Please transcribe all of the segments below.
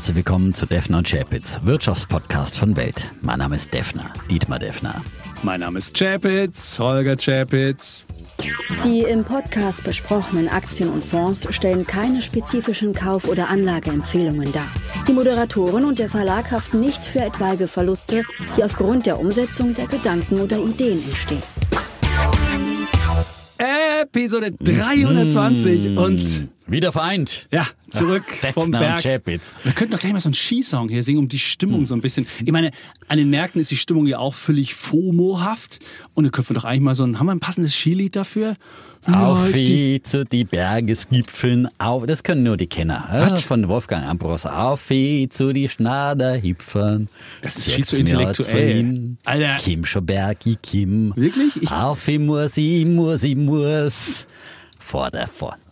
herzlich willkommen zu Deffner Zschäpitz, Wirtschaftspodcast von Welt. Mein Name ist Deffner, Dietmar Deffner. Mein Name ist Zschäpitz, Holger Zschäpitz. Die im Podcast besprochenen Aktien und Fonds stellen keine spezifischen Kauf- oder Anlageempfehlungen dar. Die Moderatoren und der Verlag haften nicht für etwaige Verluste, die aufgrund der Umsetzung der Gedanken oder Ideen entstehen. Episode 320 und wieder vereint. Ja, zurück vom Berg. Wir könnten doch gleich mal so einen Skisong hier singen, um die Stimmung so ein bisschen... Ich meine, an den Märkten ist die Stimmung ja auch völlig FOMO-haft. Und dann können wir doch eigentlich mal so ein... Haben wir ein passendes Skilied dafür? Auf zu die Bergesgipfeln auf... Das können nur die Kenner. Was? Von Wolfgang Ambros. Auf zu die Schnaderhipfeln. Das ist viel zu intellektuell. Alter. Kim Schobergi, Kim. Wirklich? Auf Mursi, Mursi, Murs. Vor.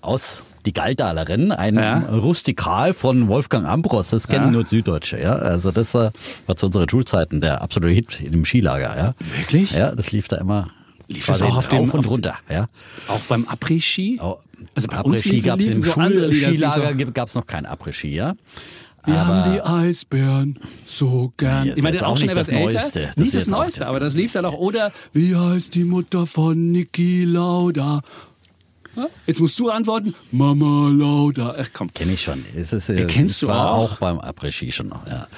Aus... Die Galdalerin, ein Rustikal von Wolfgang Ambros, das kennen nur Süddeutsche. Ja? Also das war zu unseren Schulzeiten der absolute Hit im Skilager. Ja? Wirklich? Ja, das lief da immer. Lief das auch auf dem und runter. Ja? Auch beim Après-Ski? Also bei Après-Ski gab es im Schulskilager noch kein Après-Ski, ja. Wir haben die Eisbären so gern. Ich meine, das ist auch schon etwas älter. Nicht das Neueste, aber das lief da noch. Oder wie heißt die Mutter von Niki Lauda? Jetzt musst du antworten, Mama Lauda. Ach komm. Kenn ich schon. Kennst du auch beim Après-Ski schon noch. Ja.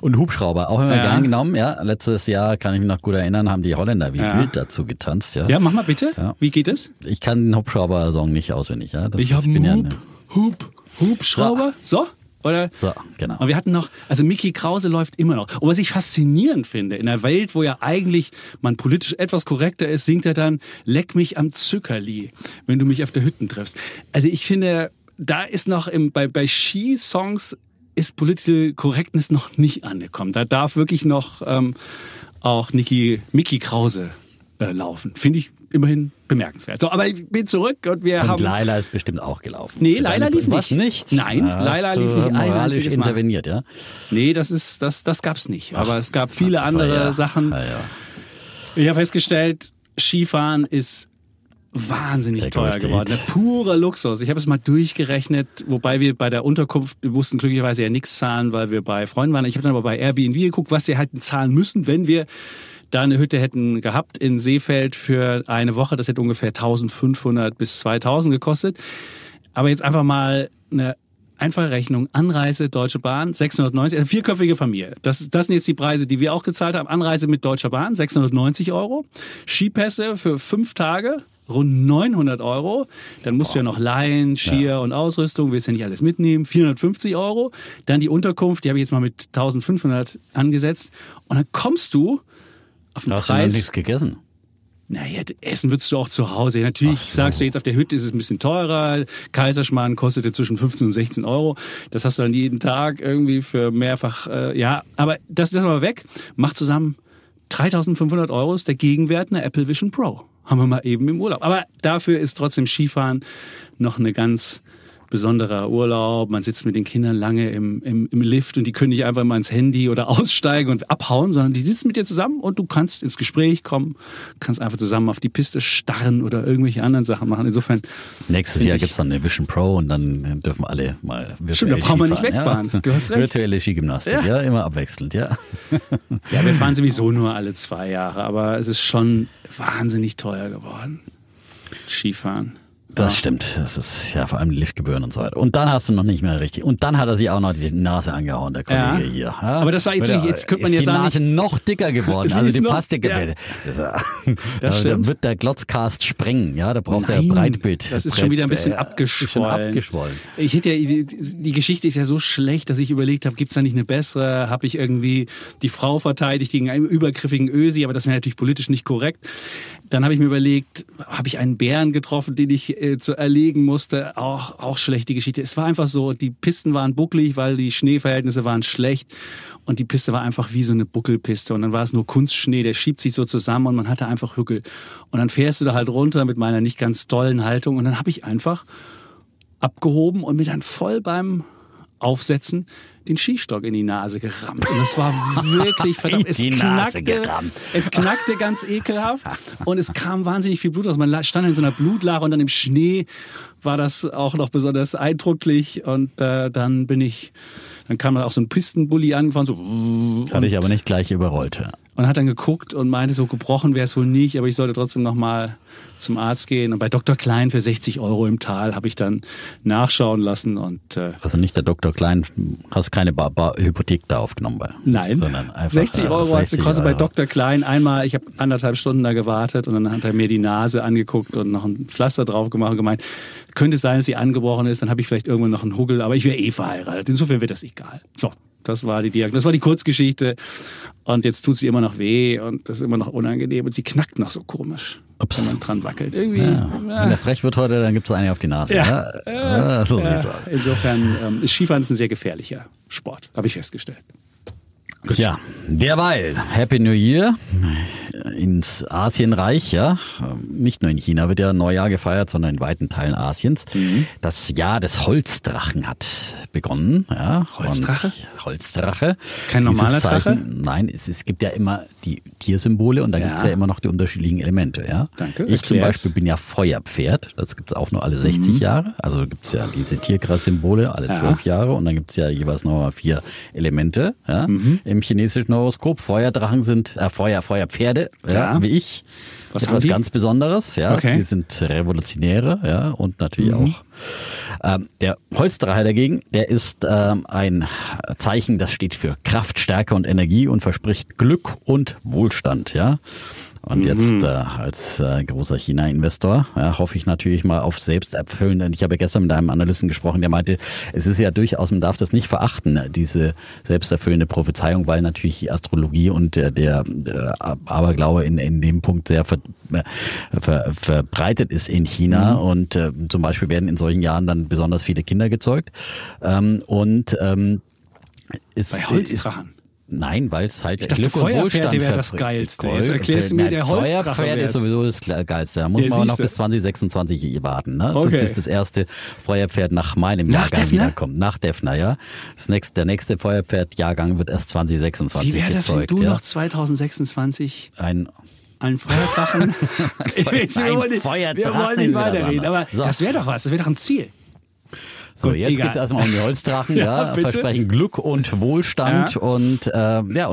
Und Hubschrauber, auch immer gern genommen. Ja. Letztes Jahr, kann ich mich noch gut erinnern, haben die Holländer wie wild dazu getanzt. Ja, mach mal bitte. Ja. Wie geht es? Ich kann den Hubschrauber-Song nicht auswendig. Ja. Das, ich habe einen Hubschrauber. So? Oder? So, genau. Und wir hatten noch, also Mickie Krause läuft immer noch. Und was ich faszinierend finde, in einer Welt, wo ja eigentlich man politisch etwas korrekter ist, singt er dann, leck mich am Zuckerli, wenn du mich auf der Hütten triffst. Also ich finde, da ist noch bei Ski-Songs ist Political Correctness noch nicht angekommen. Da darf wirklich noch auch Mickie Krause laufen. Finde ich immerhin bemerkenswert. So, aber ich bin zurück und wir haben... Und Laila ist bestimmt auch gelaufen. Nee, Laila lief nicht. Was, nicht? Nein, Laila lief nicht. Moralisch interveniert, ja? Nee, das gab's nicht. Aber es gab viele andere Sachen. Ich habe festgestellt, Skifahren ist wahnsinnig teuer geworden. Purer Luxus. Ich habe es mal durchgerechnet, wobei wir bei der Unterkunft, wir mussten glücklicherweise ja nichts zahlen, weil wir bei Freunden waren. Ich habe dann aber bei Airbnb geguckt, was wir halt zahlen müssen, wenn wir da eine Hütte hätten gehabt in Seefeld für eine Woche. Das hätte ungefähr 1.500 bis 2.000 gekostet. Aber jetzt einfach mal eine einfache Rechnung. Anreise, Deutsche Bahn, 690, also vierköpfige Familie. Das sind jetzt die Preise, die wir auch gezahlt haben. Anreise mit Deutscher Bahn, 690 Euro. Skipässe für 5 Tage, rund 900 Euro. Dann musst du ja noch leihen, Skier und Ausrüstung, willst ja nicht alles mitnehmen, 450 Euro. Dann die Unterkunft, die habe ich jetzt mal mit 1.500 angesetzt. Und dann kommst du... Da hast du noch nichts gegessen. Naja, essen würdest du auch zu Hause. Natürlich sagst du jetzt, auf der Hütte ist es ein bisschen teurer. Kaiserschmarrn kostete zwischen 15 und 16 Euro. Das hast du dann jeden Tag irgendwie für mehrfach. Aber das mal weg. Macht zusammen 3.500 Euro ist der Gegenwert einer Apple Vision Pro. Haben wir mal eben im Urlaub. Aber dafür ist trotzdem Skifahren noch eine ganz... besonderer Urlaub, man sitzt mit den Kindern lange im Lift und die können nicht einfach mal ins Handy oder aussteigen und abhauen, sondern die sitzen mit dir zusammen und du kannst ins Gespräch kommen, kannst einfach zusammen auf die Piste starren oder irgendwelche anderen Sachen machen. Insofern... Nächstes Jahr gibt es dann eine Vision Pro und dann dürfen alle mal virtuell Skifahren. Stimmt, da brauchen wir nicht wegfahren. Ja. Du hast recht. Virtuelle Skigymnastik, ja, immer abwechselnd, ja. Ja, wir fahren sowieso nur alle 2 Jahre, aber es ist schon wahnsinnig teuer geworden. Skifahren. Das stimmt. Das ist ja vor allem die Liftgebühren und so weiter. Und dann hast du noch nicht mehr richtig. Und dann hat er sich auch noch die Nase angehauen, der Kollege hier. Ja? Aber das war jetzt nicht, jetzt könnte man jetzt sagen. Ist die Nase noch dicker geworden, also die Plastikgebäude. Ja. Da wird der Glotzcast sprengen, ja, da braucht er Breitbild. Das ist schon wieder ein bisschen abgeschwollen. Ich hätte die Geschichte ist ja so schlecht, dass ich überlegt habe, gibt's da nicht eine bessere? Habe ich irgendwie die Frau verteidigt gegen einen übergriffigen Ösi, aber das wäre natürlich politisch nicht korrekt. Dann habe ich mir überlegt, habe ich einen Bären getroffen, den ich zu erlegen musste? Auch schlechte Geschichte. Es war einfach so, die Pisten waren bucklig, weil die Schneeverhältnisse waren schlecht und die Piste war einfach wie so eine Buckelpiste und dann war es nur Kunstschnee, der schiebt sich so zusammen und man hatte einfach Hückel. Und dann fährst du da halt runter mit meiner nicht ganz tollen Haltung und dann habe ich einfach abgehoben und mir dann voll beim Aufsetzen den Skistock in die Nase gerammt. Und das war wirklich verdammt. Es knackte ganz ekelhaft und es kam wahnsinnig viel Blut raus. Man stand in so einer Blutlache und dann im Schnee war das auch noch besonders eindrücklich. Und dann kam da auch so ein Pistenbully angefahren. So, hatte ich aber nicht gleich überrollt. Ja. Und hat dann geguckt und meinte, so gebrochen wäre es wohl nicht, aber ich sollte trotzdem nochmal zum Arzt gehen. Und bei Dr. Klein für 60 € im Tal habe ich dann nachschauen lassen. Und, also nicht der Dr. Klein, hast keine Hypothek da aufgenommen? Nein, sondern einfach, 60 € hat es gekostet bei Dr. Klein. Einmal, ich habe 1,5 Stunden da gewartet und dann hat er mir die Nase angeguckt und noch ein Pflaster drauf gemacht und gemeint, könnte es sein, dass sie angebrochen ist, dann habe ich vielleicht irgendwann noch einen Huggel, aber ich wäre eh verheiratet. Insofern wird das egal. So. Das war die Diagnose, das war die Kurzgeschichte und jetzt tut sie immer noch weh und das ist immer noch unangenehm und sie knackt noch so komisch, Ups, wenn man dran wackelt. Irgendwie, ja. Wenn der frech wird heute, dann gibt es eine auf die Nase. Ja. Ja. So sieht's aus. Insofern ist Skifahren ein sehr gefährlicher Sport, habe ich festgestellt. Gut. Ja, derweil. Happy New Year ins Asienreich, ja. Nicht nur in China wird ja Neujahr gefeiert, sondern in weiten Teilen Asiens. Mhm. Das Jahr des Holzdrachen hat begonnen. Ja. Holzdrache? Holzdrache. Kein normaler Drache? Nein, es gibt ja immer die Tiersymbole und da gibt es ja immer noch die unterschiedlichen Elemente. Ja. Danke. Ich zum Beispiel bin ja Feuerpferd. Das gibt es auch nur alle 60 Jahre. Also gibt es ja diese Tierkreissymbole alle 12 Jahre und dann gibt es ja jeweils nochmal 4 Elemente. Ja. Mhm. Im chinesischen Horoskop. Feuerdrachen sind Feuerpferde, ja, wie ich. Was Etwas ganz Besonderes, ja. Okay. Die sind Revolutionäre, ja, und natürlich auch. Der Holzdrache dagegen, der ist ein Zeichen, das steht für Kraft, Stärke und Energie und verspricht Glück und Wohlstand, ja. Und jetzt als großer China-Investor hoffe ich natürlich mal auf Selbsterfüllen. Denn ich habe gestern mit einem Analysten gesprochen, der meinte, es ist ja durchaus, man darf das nicht verachten, diese selbsterfüllende Prophezeiung, weil natürlich die Astrologie und der Aberglaube in dem Punkt sehr verbreitet ist in China. Und zum Beispiel werden in solchen Jahren dann besonders viele Kinder gezeugt. Bei Holzdrachen? Nein, weil es halt Glück und Wohlstand wäre das Geilste. Jetzt erklärst du mir, der Feuerpferd ist sowieso das Geilste. Da muss man aber noch bis 2026 warten. Ne? Okay. Bis das erste Feuerpferd nach meinem Jahrgang wiederkommt. Nach Deffner, ja. Der nächste Feuerpferd-Jahrgang wird erst 2026 gezeugt. Wie wäre das, wenn du noch 2026... Ein Feuerdrachen... Wir wollen nicht weiterreden, aber das wäre doch was. Das wäre doch ein Ziel. So, gut, jetzt geht es erstmal um die Holzdrachen, ja, versprechen Glück und Wohlstand und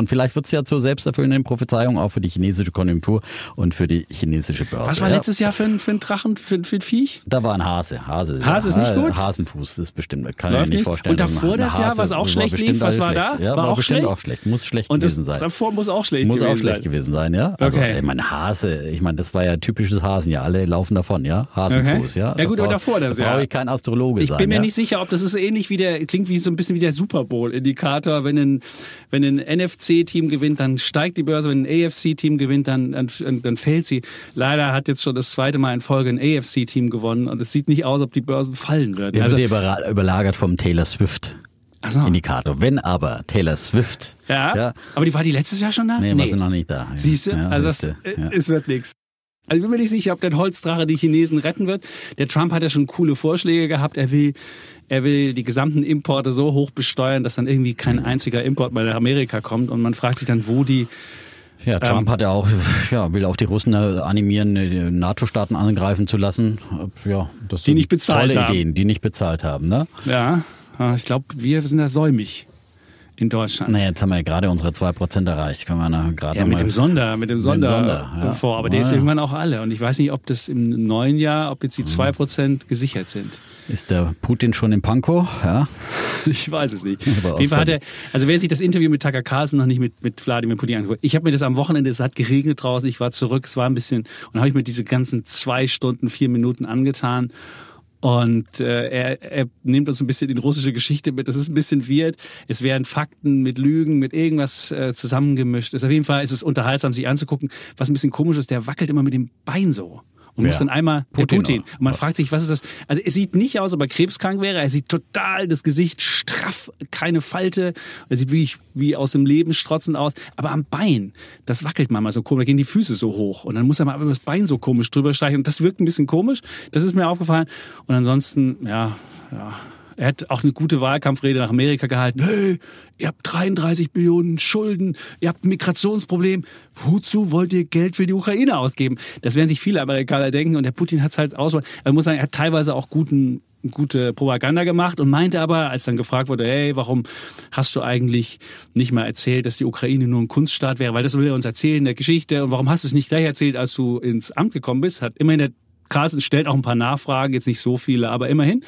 vielleicht wird es ja zur selbsterfüllenden Prophezeiung auch für die chinesische Konjunktur und für die chinesische Börse. Was war letztes Jahr für ein Drachen, für ein Viech? Da war ein Hase. Hase ist nicht gut? Hasenfuß, das ist bestimmt, kann ich mir nicht vorstellen. Und davor das Jahr, was auch schlecht lief, was war da? Ja, war auch bestimmt schlecht? Auch schlecht, muss schlecht und gewesen sein. Davor muss auch schlecht gewesen sein. Muss auch schlecht gewesen sein, ja. Also, okay. ich meine, das war ja typisches Hasenjahr, alle laufen davon, ja, Hasenfuß, ja. Ja gut, aber davor das Jahr. Da brauche ich kein Astrologe sein, sicher, ob das ist ähnlich wie so ein bisschen wie der Super Bowl-Indikator. Wenn ein NFC-Team gewinnt, dann steigt die Börse. Wenn ein AFC-Team gewinnt, dann fällt sie. Leider hat jetzt schon das zweite Mal in Folge ein AFC-Team gewonnen und es sieht nicht aus, ob die Börsen fallen werden. Der wird überlagert vom Taylor Swift-Indikator. So. Wenn aber Taylor Swift... Ja, aber die war die letztes Jahr schon da? Nee, war sie noch nicht da. Ja. Siehst du? Ja, also es wird nichts. Also ich bin mir nicht sicher, ob der Holzdrache die Chinesen retten wird. Der Trump hat ja schon coole Vorschläge gehabt. Er will die gesamten Importe so hoch besteuern, dass dann irgendwie kein einziger Import mehr nach Amerika kommt. Und man fragt sich dann, wo die... Ja, Trump hat ja auch, will auch die Russen animieren, NATO-Staaten angreifen zu lassen. Ja, das sind tolle Ideen, die nicht bezahlt haben. Ne? Ja, ich glaube, wir sind da säumig. In Deutschland. Naja, jetzt haben wir ja gerade unsere 2% erreicht. Können wir gerade mit dem Sonder vor. Aber der ist irgendwann auch alle. Und ich weiß nicht, ob das im neuen Jahr, ob jetzt die 2% gesichert sind. Ist der Putin schon in Pankow? Ja. Ich weiß es nicht. Also wer sich das Interview mit Tucker Carlson noch nicht mit Vladimir Putin angeguckt, ich habe mir das am Wochenende, es hat geregnet draußen, ich war zurück, es war ein bisschen, und habe ich mir diese ganzen 2 Stunden, 4 Minuten angetan. Und er nimmt uns ein bisschen in russische Geschichte mit. Das ist ein bisschen weird. Es werden Fakten mit Lügen, mit irgendwas zusammengemischt. Auf jeden Fall ist es unterhaltsam, sich anzugucken. Was ein bisschen komisch ist, der wackelt immer mit dem Bein so. Und muss dann einmal Putin. Und man fragt sich, was ist das? Also es sieht nicht aus, ob er krebskrank wäre. Er sieht total das Gesicht straff, keine Falte. Er sieht wie aus dem Leben strotzend aus. Aber am Bein, das wackelt man mal so komisch. Da gehen die Füße so hoch. Und dann muss er mal über das Bein so komisch drüber streichen. Und das wirkt ein bisschen komisch. Das ist mir aufgefallen. Und ansonsten, Er hat auch eine gute Wahlkampfrede nach Amerika gehalten. Hey, ihr habt 33 Millionen Schulden, ihr habt ein Migrationsproblem. Wozu wollt ihr Geld für die Ukraine ausgeben? Das werden sich viele Amerikaner denken. Und der Putin hat es halt aus. Man muss sagen, er hat teilweise auch gute Propaganda gemacht und meinte aber, als dann gefragt wurde, hey, warum hast du eigentlich nicht mal erzählt, dass die Ukraine nur ein Kunststaat wäre, weil das will er uns erzählen in der Geschichte, und warum hast du es nicht gleich erzählt, als du ins Amt gekommen bist, hat immerhin der Krause stellt auch ein paar Nachfragen, jetzt nicht so viele, aber immerhin.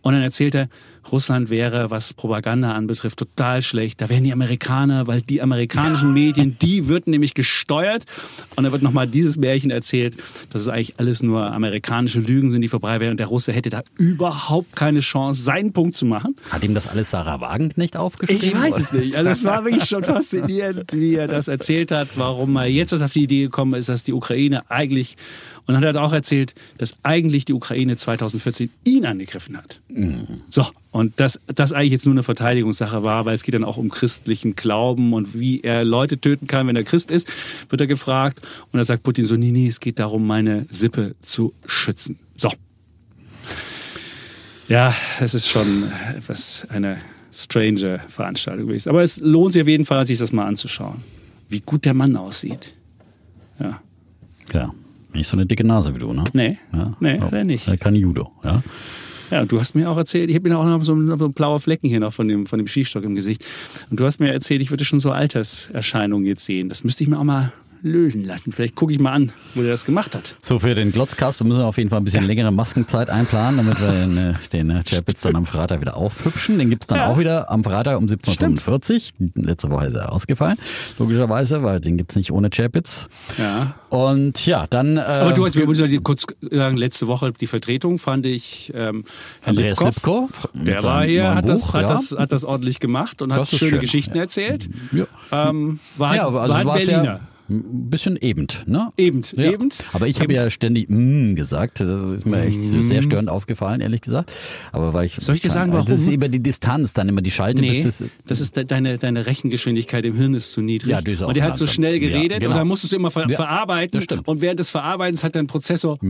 Und dann erzählt er, Russland wäre, was Propaganda anbetrifft, total schlecht. Da wären die Amerikaner, weil die amerikanischen Medien, die würden nämlich gesteuert. Und da wird nochmal dieses Märchen erzählt, dass es eigentlich alles nur amerikanische Lügen sind, die verbreitet werden. Und der Russe hätte da überhaupt keine Chance, seinen Punkt zu machen. Hat ihm das alles Sarah Wagenknecht aufgeschrieben? Ich weiß es nicht. Also es war wirklich schon faszinierend, wie er das erzählt hat, warum er jetzt auf die Idee gekommen ist, dass die Ukraine eigentlich... Und dann hat er auch erzählt, dass eigentlich die Ukraine 2014 ihn angegriffen hat. Mhm. So, und dass das eigentlich jetzt nur eine Verteidigungssache war, weil es geht dann auch um christlichen Glauben und wie er Leute töten kann, wenn er Christ ist, wird er gefragt. Und da sagt Putin so, nee, nee, es geht darum, meine Sippe zu schützen. So. Ja, es ist schon etwas eine strange Veranstaltung gewesen. Aber es lohnt sich auf jeden Fall, sich das mal anzuschauen, wie gut der Mann aussieht. Ja. Klar. Nicht so eine dicke Nase wie du, ne? Nee, ja, nee, hat er nicht. Er kann Judo, ja. Ja, und du hast mir auch erzählt, ich habe mir auch noch so blaue Flecken hier noch von dem Skistock im Gesicht. Und du hast mir erzählt, ich würde schon so Alterserscheinungen jetzt sehen. Das müsste ich mir auch mal lösen lassen. Vielleicht gucke ich mal an, wo der das gemacht hat. So, für den Glotzkast müssen wir auf jeden Fall ein bisschen längere Maskenzeit einplanen, damit wir den Zschäpitz dann am Freitag wieder aufhübschen. Den gibt es dann auch wieder am Freitag um 17.45 Uhr. Letzte Woche ist er ausgefallen, logischerweise, weil den gibt es nicht ohne Zschäpitz. Ja. Und ja, dann... aber du hast, wir müssen kurz sagen, letzte Woche die Vertretung fand ich Herrn Andreas Lipkow. Der war hier, hat das ordentlich gemacht und das hat schöne Geschichten erzählt. Ja. War ein Berliner. Ja, ein bisschen ebend, ne? Ebend, ja. Ebend. Aber ich habe ja ständig gesagt. Das ist mir echt so sehr störend aufgefallen, ehrlich gesagt. Aber weil ich... Soll ich dir sagen, warum? Das ist über die Distanz, dann immer die Schalte. Nee, das ist deine Rechengeschwindigkeit im Hirn ist zu niedrig. Ja, die ist auch. Und der hat langsam so schnell geredet, ja, genau. Und dann musstest du immer verarbeiten. Und während des Verarbeitens hat dein Prozessor... Ja,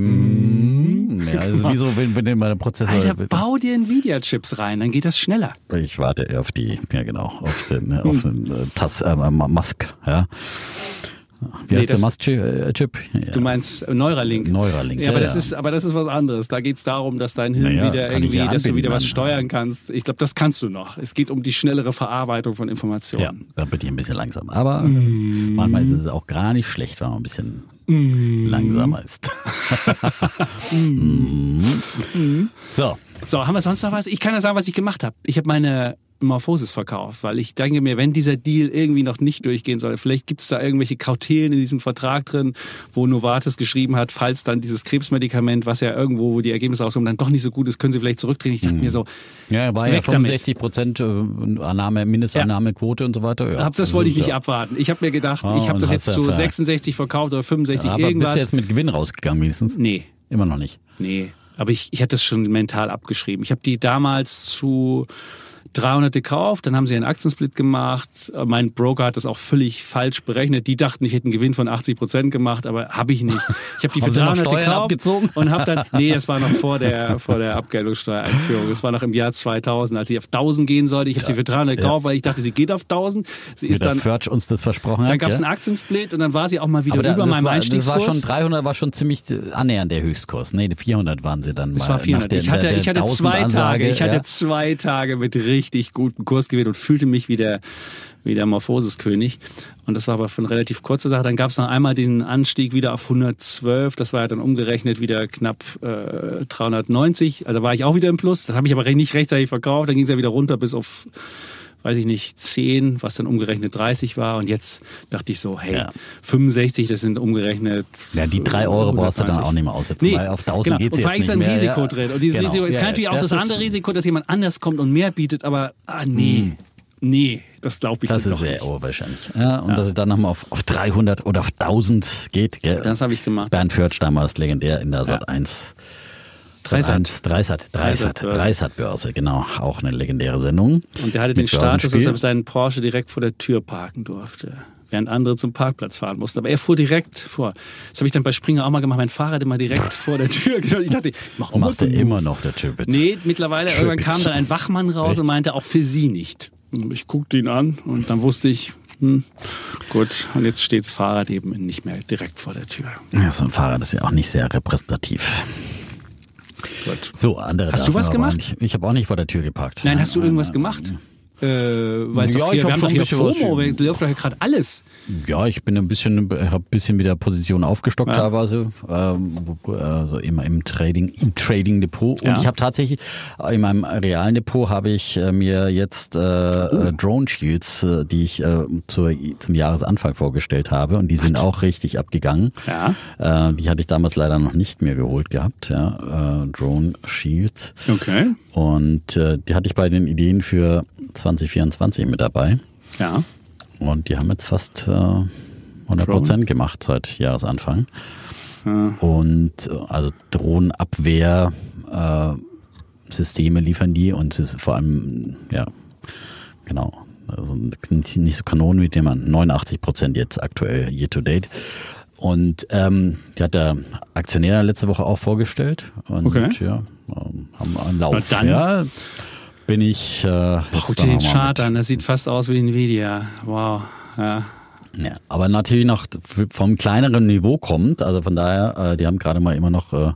das ist wie so, wenn mein Prozessor... Alter, bau dir NVIDIA-Chips rein, dann geht das schneller. Ich warte auf die... Ja, genau. Auf den Musk, ja. Wie heißt der Musk-Chip? Ja. Du meinst Neuralink. Neuralink, ja. Aber das ist was anderes. Da geht es darum, dass dein Hirn wieder irgendwie, dass du wieder was steuern kannst. Ich glaube, das kannst du noch. Es geht um die schnellere Verarbeitung von Informationen. Ja, da bin ich ein bisschen langsam. Aber manchmal ist es auch gar nicht schlecht, wenn man ein bisschen langsamer ist. So, haben wir sonst noch was? Ich kann ja sagen, was ich gemacht habe. Ich habe meine MorphoSys verkauft, weil ich denke mir, wenn dieser Deal irgendwie noch nicht durchgehen soll, vielleicht gibt es da irgendwelche Kautelen in diesem Vertrag drin, wo Novartis geschrieben hat, falls dann dieses Krebsmedikament, was ja irgendwo, wo die Ergebnisse rauskommen, dann doch nicht so gut ist, können sie vielleicht zurücktreten. Ich dachte mir so, ja, war ja 65% Mindestannahmequote und so weiter. Ja. Das wollte ich nicht abwarten. Ich habe mir gedacht, ich habe das jetzt zu 66 verkauft oder 65 aber irgendwas. Bist du jetzt mit Gewinn rausgegangen wenigstens? Nee. Immer noch nicht? Nee. Aber ich hatte das schon mental abgeschrieben. Ich habe die damals zu 300 gekauft, dann haben sie einen Aktiensplit gemacht. Mein Broker hat das auch völlig falsch berechnet. Die dachten, ich hätte einen Gewinn von 80% gemacht, aber habe ich nicht. Ich habe die für 300 gekauft und habe dann, nee, das war noch vor der Abgeltungssteuereinführung. Das war noch im Jahr 2000, als sie auf 1000 gehen sollte. Ich habe sie für 300 gekauft, weil ich dachte, sie geht auf 1000. Sie ist dann Förtsch uns das versprochen hat. Dann gab es einen Aktiensplit und dann war sie auch mal wieder über meinem Einstiegskurs. Das war schon 300, war schon ziemlich annähernd der Höchstkurs. Nee, 400 waren sie dann mal. Das war 400. Ich hatte zwei Tage mit richtig guten Kurs gewählt und fühlte mich wie der MorphoSys-König. Und das war aber von relativ kurzer Sache. Dann gab es noch einmal den Anstieg wieder auf 112. Das war ja dann umgerechnet wieder knapp 390. Also da war ich auch wieder im Plus. Das habe ich aber nicht rechtzeitig verkauft. Dann ging es ja wieder runter bis auf, weiß ich nicht, 10, was dann umgerechnet 30 war. Und jetzt dachte ich so, hey, 65, das sind umgerechnet... Ja, die 3 Euro 120. Brauchst du dann auch nicht mehr aussetzen, weil auf 1000 geht es jetzt nicht mehr. Und vor allem ist ein Risiko drin. Und dieses Risiko, es kann natürlich auch das andere Risiko, dass jemand anders kommt und mehr bietet, aber nee, das glaube ich nicht. Das ist sehr unwahrscheinlich. Ja, und dass es dann nochmal auf 300 oder auf 1000 geht. Gell? Das habe ich gemacht. Bernd Förtsch damals legendär in der Sat1. Dreisat-Börse, genau. Auch eine legendäre Sendung. Und der hatte den Status, dass er seinen Porsche direkt vor der Tür parken durfte. während andere zum Parkplatz fahren mussten. Aber er fuhr direkt vor. Das habe ich dann bei Springer auch mal gemacht, mein Fahrrad immer direkt vor der Tür. Ich dachte, macht er immer noch, der Zschäpitz? Nee, mittlerweile, irgendwann kam dann ein Wachmann raus und meinte, auch für Sie nicht. Und ich guckte ihn an und dann wusste ich, gut, und jetzt steht das Fahrrad eben nicht mehr direkt vor der Tür. Ja, so ein Fahrrad ist ja auch nicht sehr repräsentativ. Gut. So, andere. Hast du was gemacht? Ich habe auch nicht vor der Tür geparkt. Nein, hast du irgendwas gemacht? Weil ja, wir haben doch hier FOMO, es läuft doch gerade alles. Ja, ich bin ein bisschen wieder Position aufgestockt teilweise, also immer im Trading Depot. Und ich habe tatsächlich in meinem realen Depot habe ich mir jetzt Drone Shields, die ich zum Jahresanfang vorgestellt habe, und die sind auch richtig abgegangen. Ja. Die hatte ich damals leider noch nicht mehr geholt gehabt. Ja. Drone Shields. Okay. Und die hatte ich bei den Ideen für 2024 mit dabei. Ja. Und die haben jetzt fast 100% gemacht seit Jahresanfang. Ja. Und also Drohnenabwehr Systeme liefern die, und es ist vor allem, ja, genau. Also nicht so Kanonen wie dem, 89% jetzt aktuell year to date. Und die hat der Aktionär letzte Woche auch vorgestellt. Und ja, haben einen Lauf. Und dann bin ich. Guck dir den Chart an, das sieht fast aus wie NVIDIA. Wow. Ja. Ja, aber natürlich noch vom kleineren Niveau kommt, also von daher, die haben gerade mal immer noch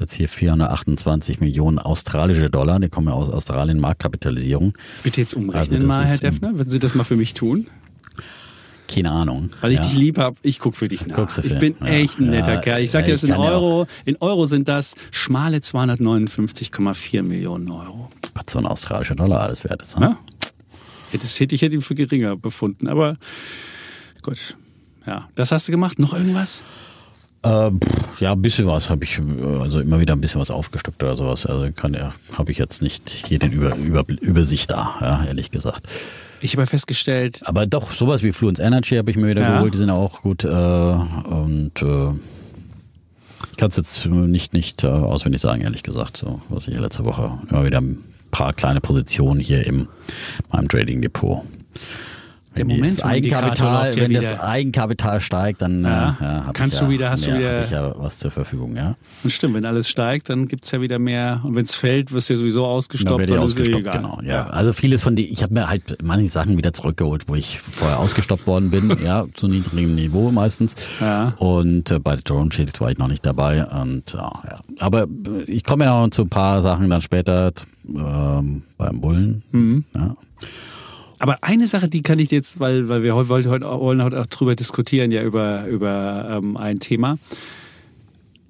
jetzt hier 428 Millionen australische Dollar, die kommen ja aus Australien, Marktkapitalisierung. Bitte jetzt umrechnen also mal, Herr Deffner, würden Sie das mal für mich tun? Keine Ahnung. Weil ich dich lieb habe, ich gucke für dich nach. Ich bin echt ein netter Kerl. Ich sag dir, das in Euro sind das schmale 259,4 Millionen Euro. Was so ein australischer Dollar alles wert ist. Ne? Ja. Das hätte ich ihn für geringer befunden, aber gut. Ja, das hast du gemacht. Noch irgendwas? Ja, ein bisschen was habe ich, also immer wieder ein bisschen was aufgestockt oder sowas. Also habe ich jetzt nicht hier den Übersicht da, ja, ehrlich gesagt. Ich habe festgestellt... Aber doch, sowas wie Fluence Energy habe ich mir wieder geholt, die sind auch gut. Ich kann es jetzt nicht auswendig sagen, ehrlich gesagt. So, was ich letzte Woche immer wieder ein paar kleine Positionen hier in meinem Trading Depot. Wenn das Eigenkapital steigt, dann hast du wieder was zur Verfügung. Ja. Und stimmt, wenn alles steigt, dann gibt es ja wieder mehr. Und wenn es fällt, wirst du ja sowieso ausgestoppt. Dann ausgestoppt, genau. Ja. Also vieles von denen, ich habe mir halt manche Sachen wieder zurückgeholt, wo ich vorher ausgestoppt worden bin, ja, zu niedrigem Niveau meistens. Ja. Und bei Drone Shield war ich noch nicht dabei. Und, ja. Aber ich komme ja noch zu ein paar Sachen dann später beim Bullen. Mhm. Ja. Aber eine Sache, die kann ich jetzt, weil wir heute auch drüber diskutieren, ja, über ein Thema.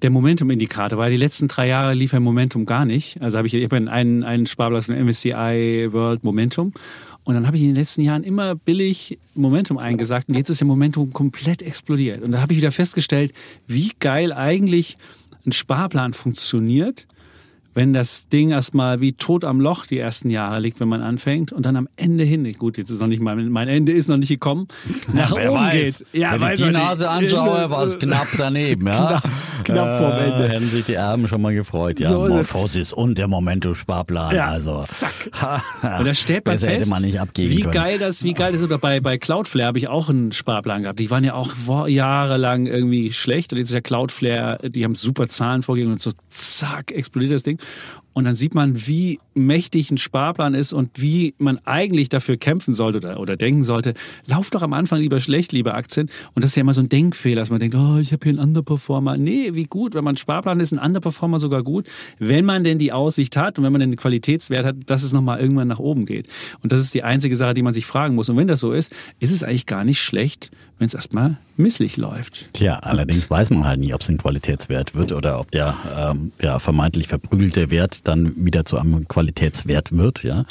Der Momentum-Indikator, weil die letzten 3 Jahre lief ein Momentum gar nicht. Also ich habe einen Sparplatz von MSCI World Momentum. Und dann habe ich in den letzten Jahren immer billig Momentum eingesagt. Und jetzt ist der Momentum komplett explodiert. Und da habe ich wieder festgestellt, wie geil eigentlich ein Sparplan funktioniert, wenn das Ding erstmal wie tot am Loch die ersten Jahre liegt, wenn man anfängt, und dann am Ende hin, gut, jetzt ist noch nicht mein Ende ist noch nicht gekommen, nach oben weiß, geht. Ja, wenn ich die Nase anschaue, war es knapp daneben. Ja? Knapp vorm Ende. Hätten sich die Erben schon mal gefreut. Ja, so MorphoSys und der Momentum-Sparplan. Ja, also. Zack. Und da stellt man fest, man nicht wie geil das ist. Oder bei Cloudflare habe ich auch einen Sparplan gehabt. Die waren ja auch jahrelang irgendwie schlecht. Und jetzt ist ja Cloudflare, die haben super Zahlen vorgegeben und so zack, explodiert das Ding. Und dann sieht man, wie mächtig ein Sparplan ist und wie man eigentlich dafür kämpfen sollte oder denken sollte, lauf doch am Anfang lieber schlecht, lieber Aktien. Und das ist ja immer so ein Denkfehler, dass man denkt, oh, ich habe hier einen Underperformer. Nee, wie gut, wenn man einen Sparplan ist, ein Underperformer sogar gut, wenn man denn die Aussicht hat und wenn man denn den Qualitätswert hat, dass es nochmal irgendwann nach oben geht. Und das ist die einzige Sache, die man sich fragen muss. Und wenn das so ist es eigentlich gar nicht schlecht, wenn es erstmal misslich läuft. Tja, allerdings weiß man halt nie, ob es ein Qualitätswert wird oder ob der vermeintlich verprügelte Wert dann wieder zu einem Qualitätswert wird. Ja,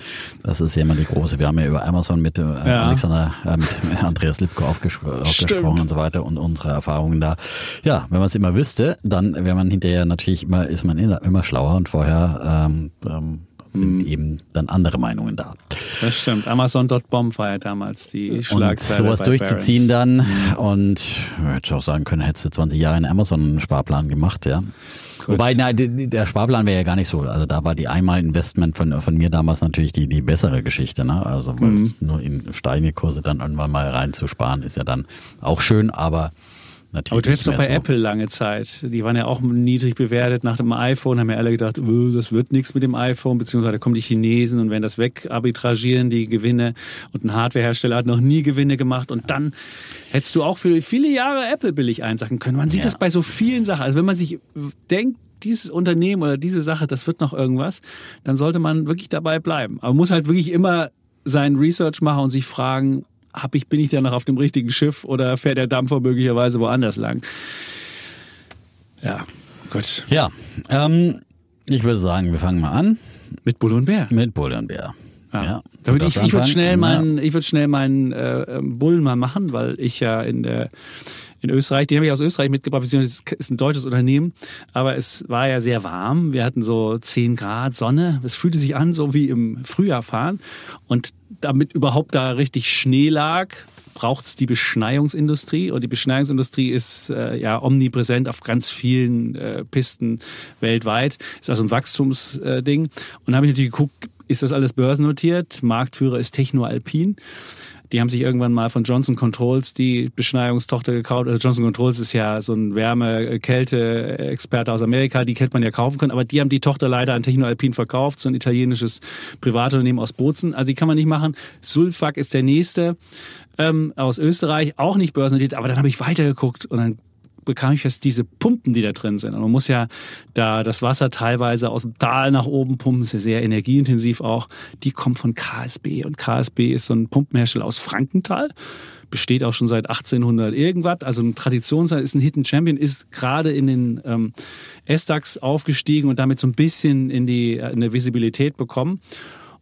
das ist ja immer die große. Wir haben ja über Amazon mit mit Andreas Lipkow aufgesprochen und so weiter und unsere Erfahrungen da. Ja, wenn man es immer wüsste, dann wäre man hinterher natürlich immer schlauer und vorher sind eben dann andere Meinungen da. Das stimmt. Amazon.bomb war ja damals die Schlagzeile. Und sowas durchzuziehen Barron's. Dann und ich hätte auch sagen können, hättest du 20 Jahre in Amazon einen Sparplan gemacht, ja. Gut. Wobei, na, der Sparplan wäre ja gar nicht so. Also da war die Einmal-Investment von mir damals natürlich die bessere Geschichte. Ne? Also nur in steigende Kurse dann irgendwann mal reinzusparen, ist ja dann auch schön, aber natürlich. Aber du hättest doch bei Apple lange Zeit. Die waren ja auch niedrig bewertet nach dem iPhone, haben ja alle gedacht, das wird nichts mit dem iPhone, beziehungsweise da kommen die Chinesen und werden das wegarbitragieren, die Gewinne. Und ein Hardwarehersteller hat noch nie Gewinne gemacht und dann hättest du auch für viele Jahre Apple billig einsacken können. Man sieht das bei so vielen Sachen. Also wenn man sich denkt, dieses Unternehmen oder diese Sache, das wird noch irgendwas, dann sollte man wirklich dabei bleiben. Aber man muss halt wirklich immer sein Research machen und sich fragen, bin ich da noch auf dem richtigen Schiff oder fährt der Dampfer möglicherweise woanders lang? Ja, gut. Ja, ich würde sagen, wir fangen mal an. Mit Bulle und Bär. Mit Bulle und Bär. Ja. Ich würde schnell meinen Bullen mal machen, weil ich ja in Österreich, den habe ich aus Österreich mitgebracht, beziehungsweise es ist ein deutsches Unternehmen, aber es war ja sehr warm. Wir hatten so 10 Grad Sonne. Es fühlte sich an, so wie im Frühjahr fahren. Und damit überhaupt da richtig Schnee lag, braucht es die Beschneiungsindustrie. Und die Beschneiungsindustrie ist ja omnipräsent auf ganz vielen Pisten weltweit. Ist also ein Wachstumsding. Und da habe ich natürlich geguckt, ist das alles börsennotiert? Marktführer ist Techno Alpin. Die haben sich irgendwann mal von Johnson Controls die Beschneiungstochter gekauft. Also Johnson Controls ist ja so ein Wärme-Kälte-Experte aus Amerika, die hätte man ja kaufen können. Aber die haben die Tochter leider an Techno Alpin verkauft, so ein italienisches Privatunternehmen aus Bozen. Also die kann man nicht machen. Sulfak ist der nächste aus Österreich, auch nicht börsennotiert. Aber dann habe ich weitergeguckt und dann bekam ich fest, diese Pumpen, die da drin sind. Und man muss ja da das Wasser teilweise aus dem Tal nach oben pumpen, ist ja sehr energieintensiv auch. Die kommen von KSB. Und KSB ist so ein Pumpenhersteller aus Frankenthal. Besteht auch schon seit 1800 irgendwas. Also ein Traditionshersteller, ist ein Hidden Champion, ist gerade in den SDAX aufgestiegen und damit so ein bisschen in eine Visibilität bekommen.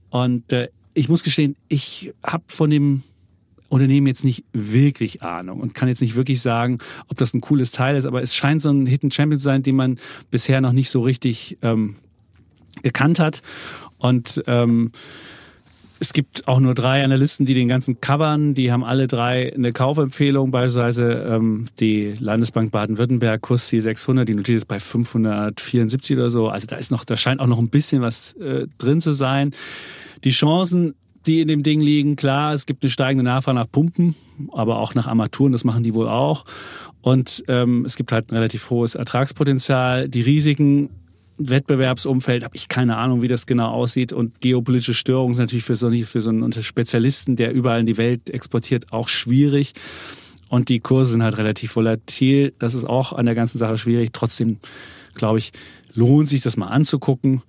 Und ich muss gestehen, ich habe von dem Unternehmen jetzt nicht wirklich Ahnung und kann jetzt nicht wirklich sagen, ob das ein cooles Teil ist, aber es scheint so ein Hidden Champion zu sein, den man bisher noch nicht so richtig gekannt hat. Und es gibt auch nur 3 Analysten, die den ganzen covern. Die haben alle 3 eine Kaufempfehlung, beispielsweise die Landesbank Baden-Württemberg, KUSC 600, die notiert ist bei 574 oder so. Also da scheint auch noch ein bisschen was drin zu sein. Die Chancen, die in dem Ding liegen. Klar, es gibt eine steigende Nachfrage nach Pumpen, aber auch nach Armaturen, das machen die wohl auch. Und es gibt halt ein relativ hohes Ertragspotenzial. Die Risiken, Wettbewerbsumfeld, habe ich keine Ahnung, wie das genau aussieht. Und geopolitische Störungen sind natürlich für so einen Spezialisten, der überall in die Welt exportiert, auch schwierig. Und die Kurse sind halt relativ volatil. Das ist auch an der ganzen Sache schwierig. Trotzdem, glaube ich, lohnt sich das mal anzugucken.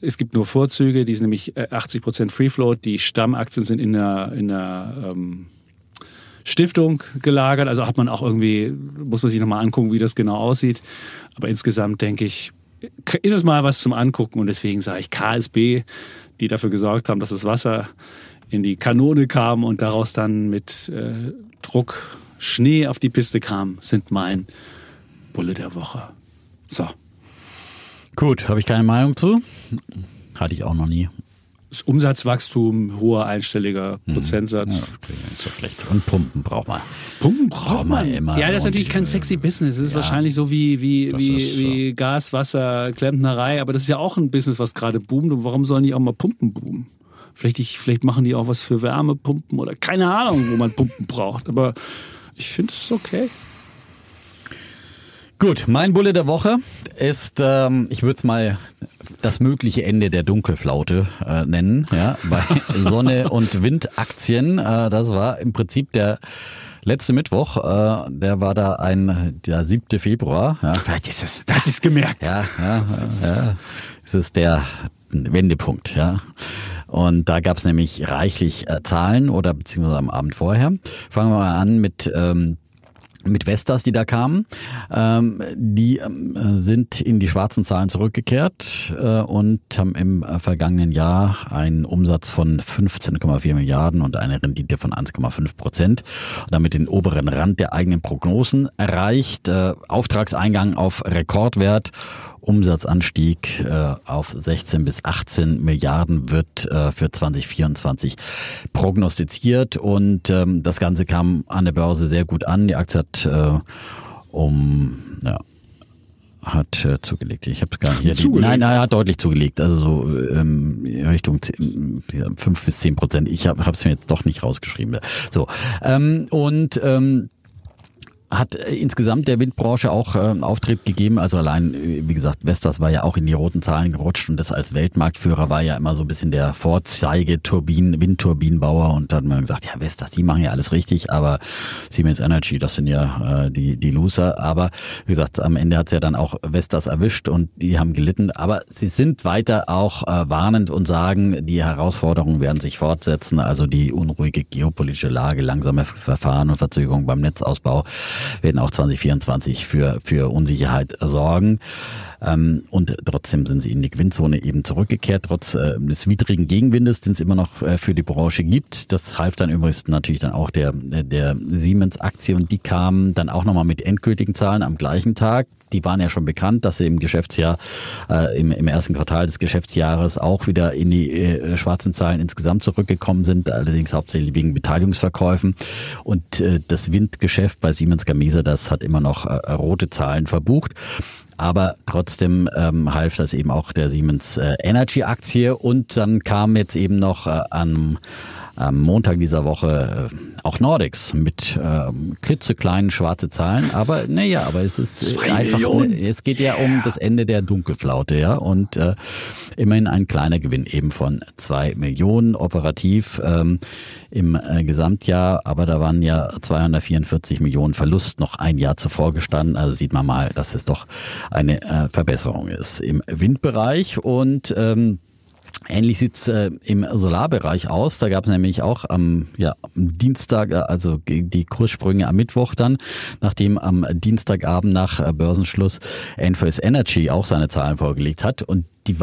Es gibt nur Vorzüge, die sind nämlich 80% Free Float. Die Stammaktien sind in einer Stiftung gelagert. Also hat man auch irgendwie, muss man sich nochmal angucken, wie das genau aussieht. Aber insgesamt denke ich, ist es mal was zum Angucken. Und deswegen sage ich KSB, die dafür gesorgt haben, dass das Wasser in die Kanone kam und daraus dann mit Druck Schnee auf die Piste kam, sind mein Bulle der Woche. So. Gut, habe ich keine Meinung zu. Hatte ich auch noch nie. Das Umsatzwachstum, hoher einstelliger Prozentsatz. Ja, ist so schlecht. Und Pumpen braucht man. Pumpen braucht man immer. Ja, das ist natürlich kein sexy Business. Das ist wahrscheinlich so wie Gas, Wasser, Klempnerei. Aber das ist ja auch ein Business, was gerade boomt. Und warum sollen die auch mal Pumpen boomen? Vielleicht machen die auch was für Wärmepumpen oder keine Ahnung, wo man Pumpen braucht. Aber ich finde es okay. Gut, mein Bulle der Woche ist, ich würde es mal das mögliche Ende der Dunkelflaute nennen, ja, bei Sonne- und Windaktien. Das war im Prinzip der letzte Mittwoch, der war da der 7. Februar. Ja. Vielleicht ist es, das ist gemerkt. Ja. Es ist der Wendepunkt, ja. Und da gab es nämlich reichlich Zahlen oder beziehungsweise am Abend vorher. Fangen wir mal an mit mit Vestas, die da kamen, die sind in die schwarzen Zahlen zurückgekehrt und haben im vergangenen Jahr einen Umsatz von 15,4 Milliarden und eine Rendite von 1,5% und damit den oberen Rand der eigenen Prognosen erreicht. Auftragseingang auf Rekordwert, Umsatzanstieg auf 16 bis 18 Milliarden wird für 2024 prognostiziert und das Ganze kam an der Börse sehr gut an. Die Aktie hat zugelegt. Ich habe gar nicht hier zugelegt. Nein, hat deutlich zugelegt. Also so Richtung 5 bis 10%. Ich habe es mir jetzt doch nicht rausgeschrieben. So hat insgesamt der Windbranche auch einen Auftrieb gegeben. Also allein, wie gesagt, Vestas war ja auch in die roten Zahlen gerutscht und das als Weltmarktführer war ja immer so ein bisschen der Vorzeige Windturbinenbauer und dann hat man gesagt, ja Vestas, die machen ja alles richtig, aber Siemens Energy, das sind ja die Loser. Aber wie gesagt, am Ende hat es ja dann auch Vestas erwischt und die haben gelitten. Aber sie sind weiter auch warnend und sagen, die Herausforderungen werden sich fortsetzen. Also die unruhige geopolitische Lage, langsame Verfahren und Verzögerungen beim Netzausbau werden auch 2024 für Unsicherheit sorgen. Und trotzdem sind sie in die Gewinnzone eben zurückgekehrt. Trotz des widrigen Gegenwindes, den es immer noch für die Branche gibt. Das half dann übrigens natürlich dann auch der Siemens-Aktie. Und die kamen dann auch nochmal mit endgültigen Zahlen am gleichen Tag. Die waren ja schon bekannt, dass sie im Geschäftsjahr, im ersten Quartal des Geschäftsjahres auch wieder in die schwarzen Zahlen insgesamt zurückgekommen sind, allerdings hauptsächlich wegen Beteiligungsverkäufen. Und das Windgeschäft bei Siemens Gamesa, das hat immer noch rote Zahlen verbucht. Aber trotzdem half das eben auch der Siemens Energy Aktie. Und dann kam jetzt eben noch am Montag dieser Woche auch Nordex mit klitzekleinen schwarze Zahlen, aber naja, aber es ist einfach, es geht ja um das Ende der Dunkelflaute, ja, und immerhin ein kleiner Gewinn eben von 2 Millionen operativ im Gesamtjahr, aber da waren ja 244 Millionen Verlust noch ein Jahr zuvor gestanden, also sieht man mal, dass es doch eine Verbesserung ist im Windbereich und ähnlich sieht's im Solarbereich aus. Da gab's nämlich auch am Dienstag, also die Kurssprünge am Mittwoch dann, nachdem am Dienstagabend nach Börsenschluss Enphase Energy auch seine Zahlen vorgelegt hat. Und die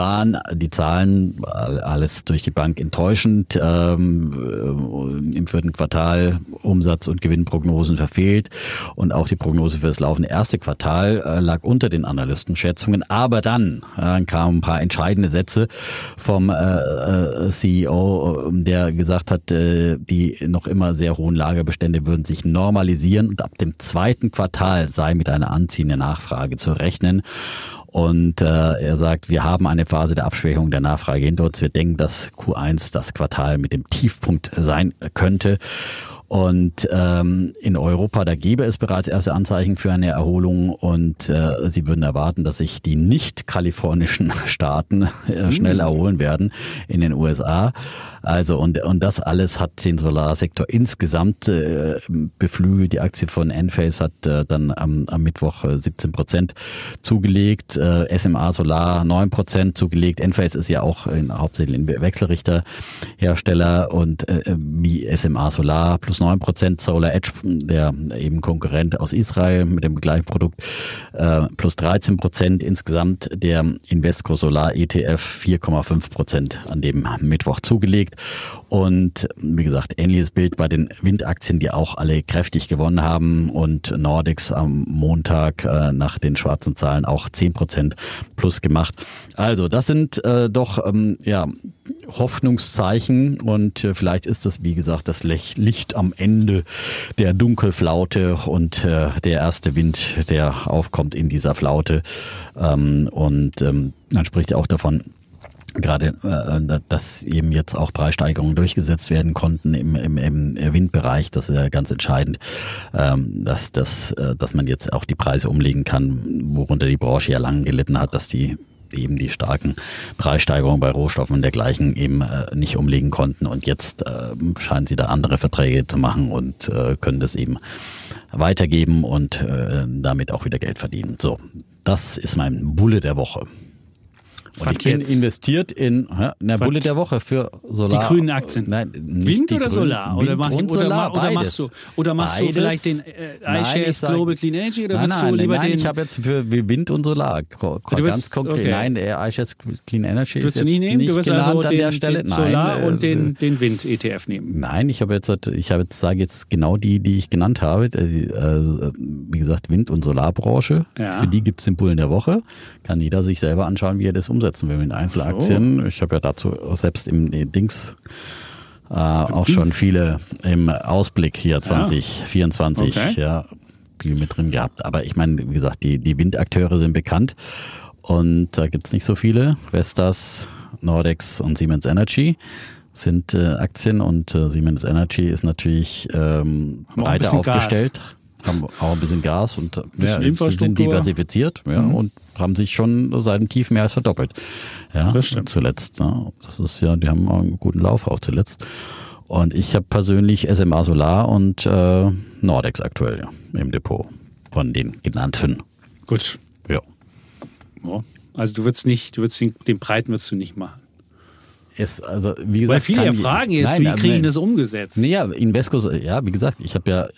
Zahlen, alles durch die Bank enttäuschend, im vierten Quartal Umsatz- und Gewinnprognosen verfehlt und auch die Prognose für das laufende erste Quartal lag unter den Analystenschätzungen. Aber dann kamen ein paar entscheidende Sätze vom CEO, der gesagt hat, die noch immer sehr hohen Lagerbestände würden sich normalisieren und ab dem zweiten Quartal sei mit einer anziehenden Nachfrage zu rechnen. Und er sagt, wir haben eine Phase der Abschwächung der Nachfrage hinter uns. Wir denken, dass Q1 das Quartal mit dem Tiefpunkt sein könnte. Und in Europa, da gäbe es bereits erste Anzeichen für eine Erholung und sie würden erwarten, dass sich die nicht-kalifornischen Staaten schnell erholen werden in den USA. Also und das alles hat den Solarsektor insgesamt beflügelt. Die Aktie von Enphase hat dann am Mittwoch 17% zugelegt, SMA Solar 9% zugelegt. Enphase ist ja auch hauptsächlich ein Wechselrichterhersteller und wie SMA Solar plus 9%, Solar Edge, der eben Konkurrent aus Israel mit dem gleichen Produkt, plus 13% insgesamt, der Invesco Solar ETF 4,5% an dem Mittwoch zugelegt. Und wie gesagt, ähnliches Bild bei den Windaktien, die auch alle kräftig gewonnen haben und Nordex am Montag nach den schwarzen Zahlen auch 10% plus gemacht. Also das sind doch Hoffnungszeichen und vielleicht ist das, wie gesagt, das Licht am Ende der Dunkelflaute und der erste Wind, der aufkommt in dieser Flaute. Man spricht auch davon, gerade, dass eben jetzt auch Preissteigerungen durchgesetzt werden konnten im Windbereich. Das ist ja ganz entscheidend, dass man jetzt auch die Preise umlegen kann, worunter die Branche ja lange gelitten hat, dass die eben die starken Preissteigerungen bei Rohstoffen und dergleichen eben nicht umlegen konnten. Und jetzt scheinen sie da andere Verträge zu machen und können das eben weitergeben und damit auch wieder Geld verdienen. So, das ist mein Bulle der Woche. Und ich bin investiert in eine Bulle der Woche für Solar. Die grünen Aktien. Nein, nicht Wind die oder grünen, Solar? Wind und Solar, beides. Machst du vielleicht den iShares Global Clean Energy oder willst du lieber den... ich habe jetzt für Wind und Solar ganz konkret. Okay. Nein, iShares Clean Energy ist jetzt nicht genannt an der Stelle. Nein, Solar und den Wind-ETF nehmen. Nein, ich sage jetzt genau die ich genannt habe. Wie gesagt, Wind- und Solarbranche. Ja. Für die gibt es den Bullen der Woche. Kann jeder sich selber anschauen, wie er das umsetzen will mit Einzelaktien. So. Ich habe ja dazu selbst im Dings auch schon viele im Ausblick hier 2024 viel mit drin gehabt. Aber ich meine, wie gesagt, die Windakteure sind bekannt und da gibt es nicht so viele. Vestas, Nordex und Siemens Energy sind Aktien und Siemens Energy ist natürlich breiter aufgestellt. Haben auch ein bisschen Gas und sind diversifiziert und haben sich schon seit dem Tief mehr als verdoppelt. Ja, das stimmt. Zuletzt. Ne? Das ist die haben auch einen guten Lauf auch zuletzt. Und ich habe persönlich SMA Solar und Nordex aktuell im Depot von den genannten. Gut. Ja. Also den breiten würdest du nicht machen. Also, wie gesagt, weil viele fragen jetzt, wie kriegen das umgesetzt? Naja, Invesco, wie gesagt, ich habe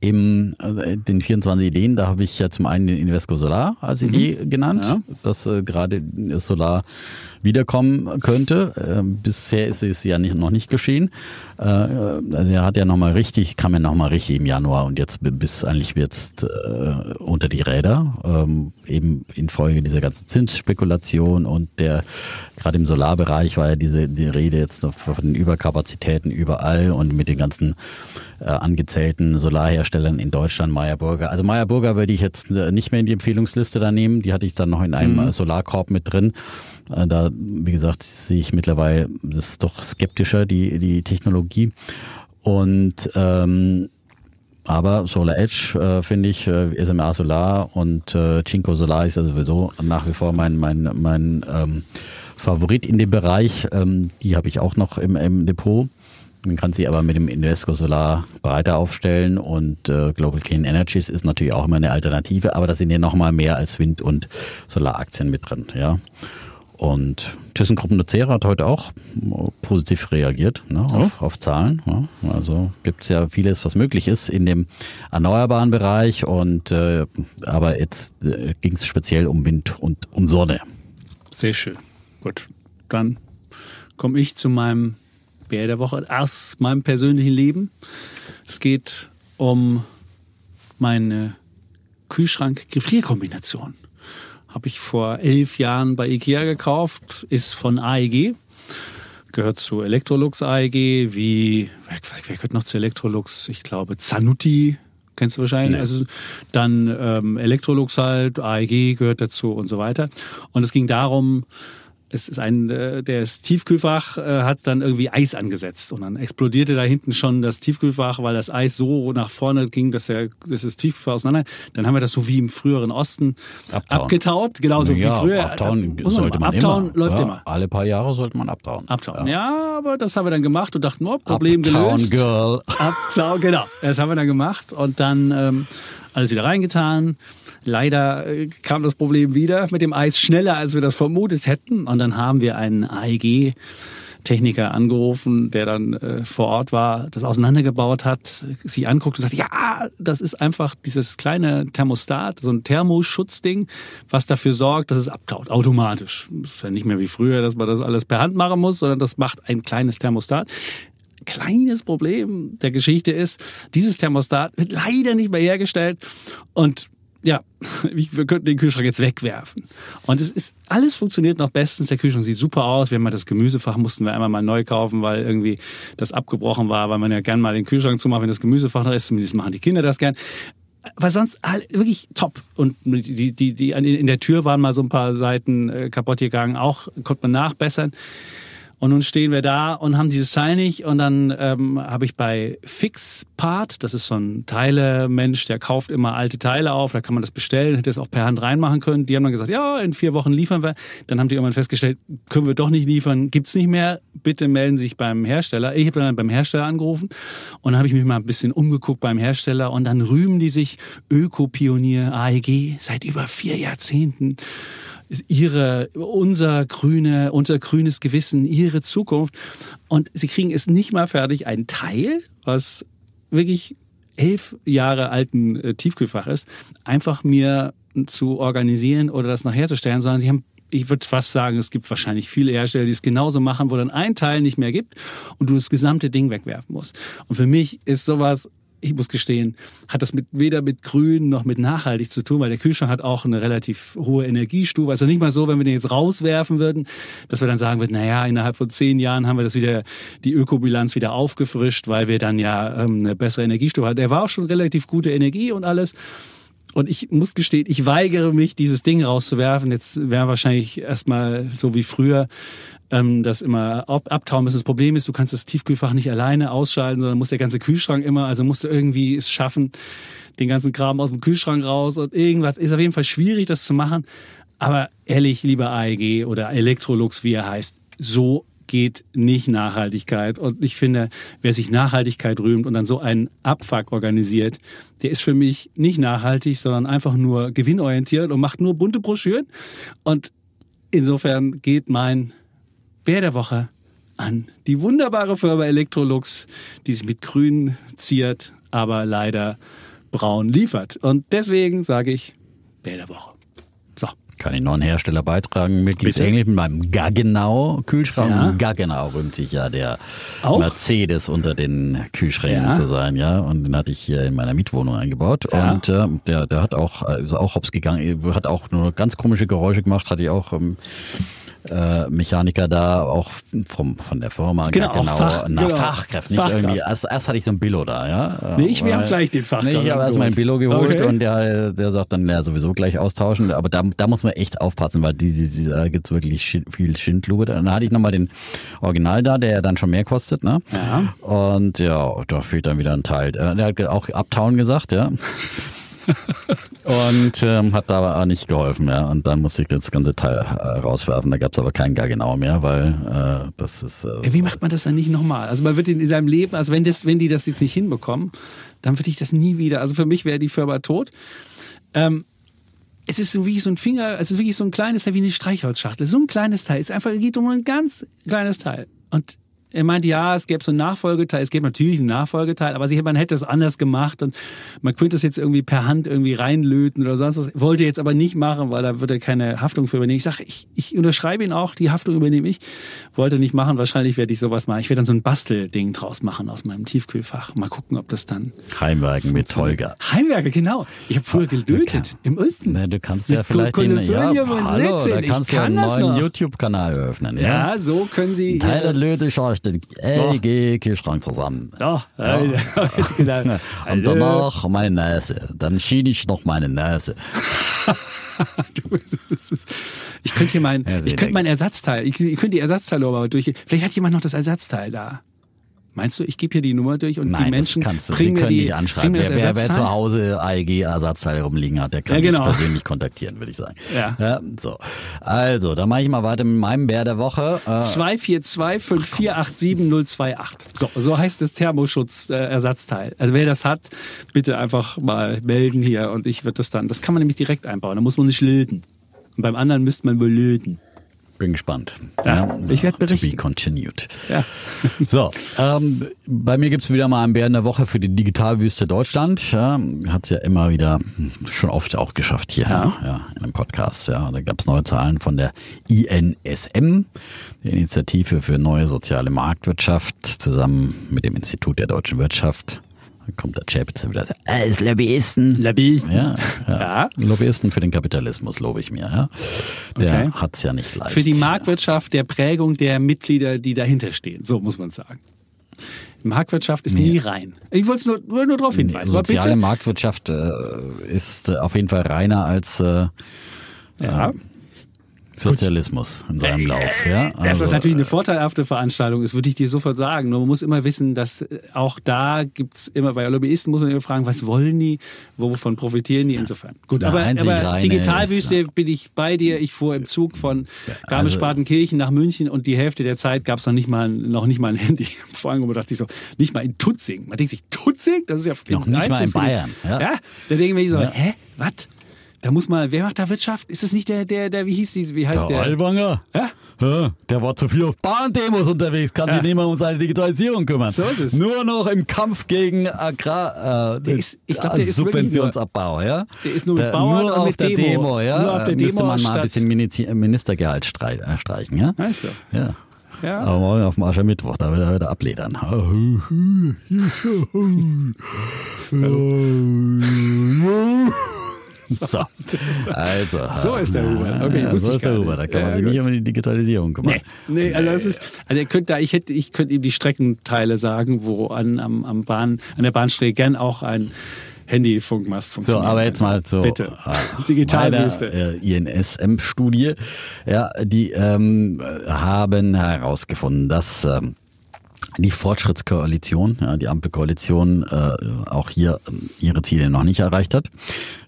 den 24 Ideen, da habe ich ja zum einen den Invesco Solar als Idee genannt, dass gerade Solar wiederkommen könnte. Bisher ist es ja noch nicht geschehen. Also er hat ja kam ja nochmal richtig im Januar und jetzt bis eigentlich jetzt unter die Räder, eben infolge dieser ganzen Zinsspekulation und gerade im Solarbereich war ja die Rede jetzt von den Überkapazitäten überall und mit den ganzen angezählten Solarherstellern in Deutschland, Meyer Burger. Also Meyer Burger würde ich jetzt nicht mehr in die Empfehlungsliste da nehmen, die hatte ich dann noch in einem Solarkorb mit drin. Da, wie gesagt, sehe ich mittlerweile, das ist doch skeptischer, die Technologie. Und aber Solar Edge, finde ich, SMA Solar und Cinco Solar ist ja sowieso nach wie vor mein Favorit in dem Bereich. Die habe ich auch noch im Depot. Man kann sie aber mit dem Invesco Solar breiter aufstellen und Global Clean Energies ist natürlich auch immer eine Alternative, aber da sind ja nochmal mehr als Wind- und Solaraktien mit drin, ja. Und ThyssenKrupp Nucera hat heute auch positiv reagiert auf Zahlen. Ja. Also gibt es ja vieles, was möglich ist in dem erneuerbaren Bereich. Aber jetzt ging es speziell um Wind und um Sonne. Sehr schön. Gut, dann komme ich zu meinem Bär der Woche aus meinem persönlichen Leben. Es geht um meine Kühlschrank-Gefrierkombination. Habe ich vor 11 Jahren bei IKEA gekauft, ist von AEG, gehört zu Electrolux AEG, wer gehört noch zu Electrolux? Ich glaube Zanutti, kennst du wahrscheinlich. Ja. Also dann Electrolux halt, AEG gehört dazu und so weiter. Und es ging darum, es ist das Tiefkühlfach hat dann irgendwie Eis angesetzt und dann explodierte da hinten schon das Tiefkühlfach, weil das Eis so nach vorne ging, dass das Tiefkühlfach auseinander. Dann haben wir das so wie im früheren Osten abgetaut, genauso wie früher. Abtauen sollte man immer. Läuft immer. Alle paar Jahre sollte man abtauen. Aber das haben wir dann gemacht und dachten, Problem gelöst. Girl. Abtauen, genau. Das haben wir dann gemacht und dann alles wieder reingetan. Leider kam das Problem wieder mit dem Eis schneller, als wir das vermutet hätten. Und dann haben wir einen AEG-Techniker angerufen, der dann vor Ort war, das auseinandergebaut hat, sich anguckt und sagt, ja, das ist einfach dieses kleine Thermostat, so ein Thermoschutzding, was dafür sorgt, dass es abtaut, automatisch. Das ist ja nicht mehr wie früher, dass man das alles per Hand machen muss, sondern das macht ein kleines Thermostat. Kleines Problem der Geschichte ist, dieses Thermostat wird leider nicht mehr hergestellt und wir könnten den Kühlschrank jetzt wegwerfen. Und alles funktioniert noch bestens. Der Kühlschrank sieht super aus. Wir haben mal das Gemüsefach, mussten wir einmal neu kaufen, weil irgendwie das abgebrochen war, weil man ja gern mal den Kühlschrank zumacht, wenn das Gemüsefach noch ist. Zumindest machen die Kinder das gern. Aber sonst wirklich top. Und die in der Tür waren mal so ein paar Seiten kaputt gegangen. Auch konnte man nachbessern. Und nun stehen wir da und haben dieses Teil nicht. Und dann habe ich bei Fixpart, das ist so ein Teile-Mensch, der kauft immer alte Teile auf, da kann man das bestellen, hätte es auch per Hand reinmachen können. Die haben dann gesagt, in 4 Wochen liefern wir. Dann haben die irgendwann festgestellt, können wir doch nicht liefern, gibt's nicht mehr. Bitte melden sich beim Hersteller. Ich habe dann beim Hersteller angerufen und dann habe ich mich mal ein bisschen umgeguckt beim Hersteller. Und dann rühmen die sich, Ökopionier AEG, seit über 4 Jahrzehnten. unser grünes Gewissen, ihre Zukunft. Und sie kriegen es nicht mal fertig, einen Teil, was wirklich 11 Jahre alten Tiefkühlfach ist, einfach mir zu organisieren oder das nachherzustellen, sondern sie haben, ich würde fast sagen, es gibt wahrscheinlich viele Hersteller, die es genauso machen, wo dann ein Teil nicht mehr gibt und du das gesamte Ding wegwerfen musst. Und für mich ist sowas, ich muss gestehen, hat das weder mit grün noch mit nachhaltig zu tun, weil der Kühlschrank hat auch eine relativ hohe Energiestufe. Also nicht mal so, wenn wir den jetzt rauswerfen würden, dass wir dann sagen würden, naja, innerhalb von 10 Jahren haben wir das wieder, die Ökobilanz wieder aufgefrischt, weil wir dann ja eine bessere Energiestufe hatten. Der war auch schon relativ gute Energie und alles. Und ich muss gestehen, ich weigere mich, dieses Ding rauszuwerfen. Jetzt wäre wahrscheinlich erstmal so wie früher, das immer abtauen müssen. Das Problem ist, du kannst das Tiefkühlfach nicht alleine ausschalten, sondern muss der ganze Kühlschrank immer, also musst du irgendwie es schaffen, den ganzen Kram aus dem Kühlschrank raus und irgendwas. Ist auf jeden Fall schwierig, das zu machen. Aber ehrlich, lieber AEG oder Electrolux, wie er heißt, so geht nicht Nachhaltigkeit. Und ich finde, wer sich Nachhaltigkeit rühmt und dann so einen Abfuck organisiert, der ist für mich nicht nachhaltig, sondern einfach nur gewinnorientiert und macht nur bunte Broschüren. Und insofern geht mein Bär der Woche an die wunderbare Firma Electrolux, die sich mit Grün ziert, aber leider braun liefert. Und deswegen sage ich Bär der Woche. So. Kann ich noch einen Hersteller beitragen? Mir geht es ähnlich mit meinem Gaggenau-Kühlschrank. Ja. Gaggenau rühmt sich ja der auch? Mercedes unter den Kühlschränken ja. zu sein. Ja. Und den hatte ich hier in meiner Mietwohnung eingebaut. Ja. Und der hat auch, also auch hops gegangen, hat auch nur ganz komische Geräusche gemacht, hatte ich auch... Mechaniker da, auch von der Firma. Genau, Fachkräfte. Nicht Fachkraft. Irgendwie. Erst hatte ich so ein Billo da. Ja? Nee, wir haben gleich den Fachkraft. Nee, ich habe erst mal ein Billo geholt und der sagt dann, ja, sowieso gleich austauschen. Aber da muss man echt aufpassen, weil da gibt es wirklich viel Schindlude. Dann hatte ich nochmal den Original da, der dann schon mehr kostet. Ne? Ja. Und ja, da fehlt dann wieder ein Teil. Der hat auch abtauen gesagt, ja. Und hat da aber auch nicht geholfen, ja. Und dann musste ich das ganze Teil rauswerfen. Da gab es aber keinen Gaggenau mehr, weil das ist. Wie macht man das dann nicht nochmal? Also man wird in seinem Leben, also wenn die das jetzt nicht hinbekommen, dann würde ich das nie wieder. Also für mich wäre die Firma tot. Es ist so wie so ein Finger, es ist wirklich so ein kleines Teil wie eine Streichholzschachtel. So ein kleines Teil. Es geht um ein ganz kleines Teil. Und er meinte, ja, es gäbe so einen Nachfolgeteil, es gäbe natürlich einen Nachfolgeteil, aber man hätte es anders gemacht und man könnte es jetzt irgendwie per Hand irgendwie reinlöten oder sonst was. Wollte jetzt aber nicht machen, weil da würde er keine Haftung für übernehmen. Ich sage, ich unterschreibe ihn auch, die Haftung übernehme ich. Wollte nicht machen, wahrscheinlich werde ich sowas machen. Ich werde dann so ein Bastelding draus machen aus meinem Tiefkühlfach. Mal gucken, ob das dann... Heimwerken mit Holger. Heimwerken, genau. Ich habe früher gedötet im Osten. Na, du kannst ja vielleicht... da kannst du einen neuen YouTube-Kanal eröffnen. Ja? Ja, so können Sie... Löte den LG-Kühlschrank zusammen. Doch, ja. Genau. Und danach meine Nase. Dann schien ich noch meine Nase. Ich könnte hier mein Ersatzteil, ich könnte die Ersatzteile aber durch. Vielleicht hat jemand noch das Ersatzteil da. Meinst du, ich gebe hier die Nummer durch und die Menschen bringen mir die anschreiben. Wer zu Hause AEG-Ersatzteile rumliegen hat, der kann mich persönlich kontaktieren, würde ich sagen. Ja. Ja, so. Also, dann mache ich mal weiter mit meinem Bär der Woche. 242-5487028. So heißt das Thermoschutz-Ersatzteil. Also wer das hat, bitte einfach mal melden hier und ich würde das dann, das kann man nämlich direkt einbauen, da muss man nicht löten. Und beim anderen müsste man wohl löten. Bin gespannt. Ja, ich werde berichten. To be continued. Ja. So, bei mir gibt es wieder mal einen Bär in der Woche für die Digitalwüste Deutschland. Ja, hat es ja immer wieder schon oft auch geschafft hier in einem Podcast. Ja. Da gab es neue Zahlen von der INSM, der Initiative für neue soziale Marktwirtschaft, zusammen mit dem Institut der Deutschen Wirtschaft. Kommt der Zschäpitz wieder, als Lobbyisten. Lobbyisten. Ja. Lobbyisten für den Kapitalismus, lobe ich mir. Ja. Der hat es ja nicht leicht. Für die Marktwirtschaft der Prägung der Mitglieder, die dahinter stehen, so muss man sagen. Marktwirtschaft ist nie rein. Ich wollte nur darauf hinweisen. Soziale Marktwirtschaft ist auf jeden Fall reiner als Sozialismus in seinem Lauf. Ja? Also, dass das natürlich eine vorteilhafte Veranstaltung ist, würde ich dir sofort sagen. Nur man muss immer wissen, dass auch da gibt es immer, bei Lobbyisten muss man immer fragen, was wollen die, wovon profitieren die insofern. Gut, aber Digitalwüste bin ich bei dir. Ich fuhr im Zug von Garmisch-Partenkirchen nach München und die Hälfte der Zeit gab es noch nicht mal ein Handyempfang. Und man dachte ich so, nicht mal in Tutzing. Man denkt sich, Tutzing? Das ist ja... Noch nicht mal in Bayern. Ja? Da denke ich mir so, hä? Was? Da muss man, wer macht da Wirtschaft? Ist das nicht der wie hieß die, wie heißt der? Der Aiwanger? Ja? Ja, der war zu viel auf Bahndemos unterwegs, kann sich nicht mehr um seine Digitalisierung kümmern. So ist es. Nur noch im Kampf gegen Agrarsubventionsabbau. Der ist nur mit Bauern und mit der Demo. Ja? Nur auf der Demo müsste man mal ein bisschen Ministergehalt streichen. Ja? Weißt du? Ja. Ja. Aber morgen auf dem Aschermittwoch, da wird er wieder abledern. So. Also, so ist der Uber. Okay, ja, so ist der Uber. Da kann man sich nicht um die Digitalisierung kümmern. Nee, also das ist, also ich könnte ihm die Streckenteile sagen, wo an der Bahnstrecke gern auch ein Handyfunkmast funktioniert. So, aber jetzt mal so. Bitte. Digitalwüste. INSM-Studie. Ja, die haben herausgefunden, dass die Fortschrittskoalition, ja, die Ampelkoalition, auch hier ihre Ziele noch nicht erreicht hat,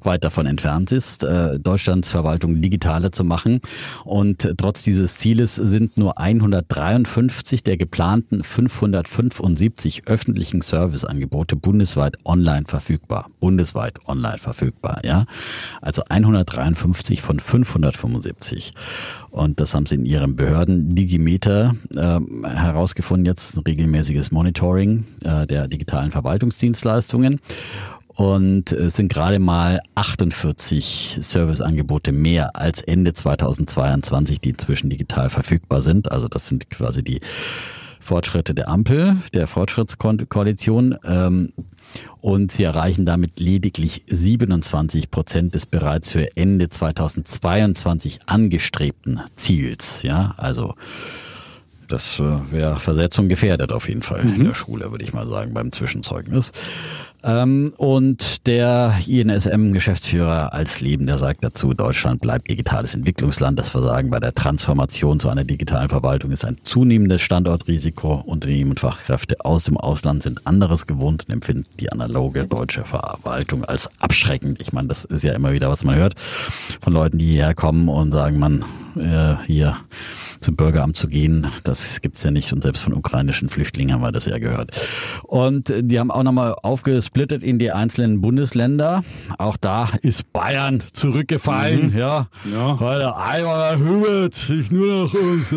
weit davon entfernt ist, Deutschlands Verwaltung digitaler zu machen. Und trotz dieses Zieles sind nur 153 der geplanten 575 öffentlichen Serviceangebote bundesweit online verfügbar. Bundesweit online verfügbar, ja. Also 153 von 575. Und das haben sie in ihrem Behörden-Digimeter herausgefunden, jetzt ein regelmäßiges Monitoring der digitalen Verwaltungsdienstleistungen. Und es sind gerade mal 48 Serviceangebote mehr als Ende 2022, die inzwischen digital verfügbar sind. Also das sind quasi die Fortschritte der Ampel, der Fortschrittskoalition. Und sie erreichen damit lediglich 27% des bereits für Ende 2022 angestrebten Ziels. Ja, also das wäre Versetzung gefährdet auf jeden Fall in der Schule, würde ich mal sagen, beim Zwischenzeugnis. Und der INSM-Geschäftsführer als Leben, der sagt dazu, Deutschland bleibt digitales Entwicklungsland. Das Versagen bei der Transformation zu einer digitalen Verwaltung ist ein zunehmendes Standortrisiko. Unternehmen und Fachkräfte aus dem Ausland sind anderes gewohnt und empfinden die analoge deutsche Verwaltung als abschreckend. Ich meine, das ist ja immer wieder, was man hört von Leuten, die hierher kommen und sagen, man hier zum Bürgeramt zu gehen, das gibt's ja nicht. Und selbst von ukrainischen Flüchtlingen haben wir das ja gehört. Und die haben auch nochmal aufgesplittet in die einzelnen Bundesländer. Auch da ist Bayern zurückgefallen. Ja. Weil der Eiwanger hübert sich nur noch ums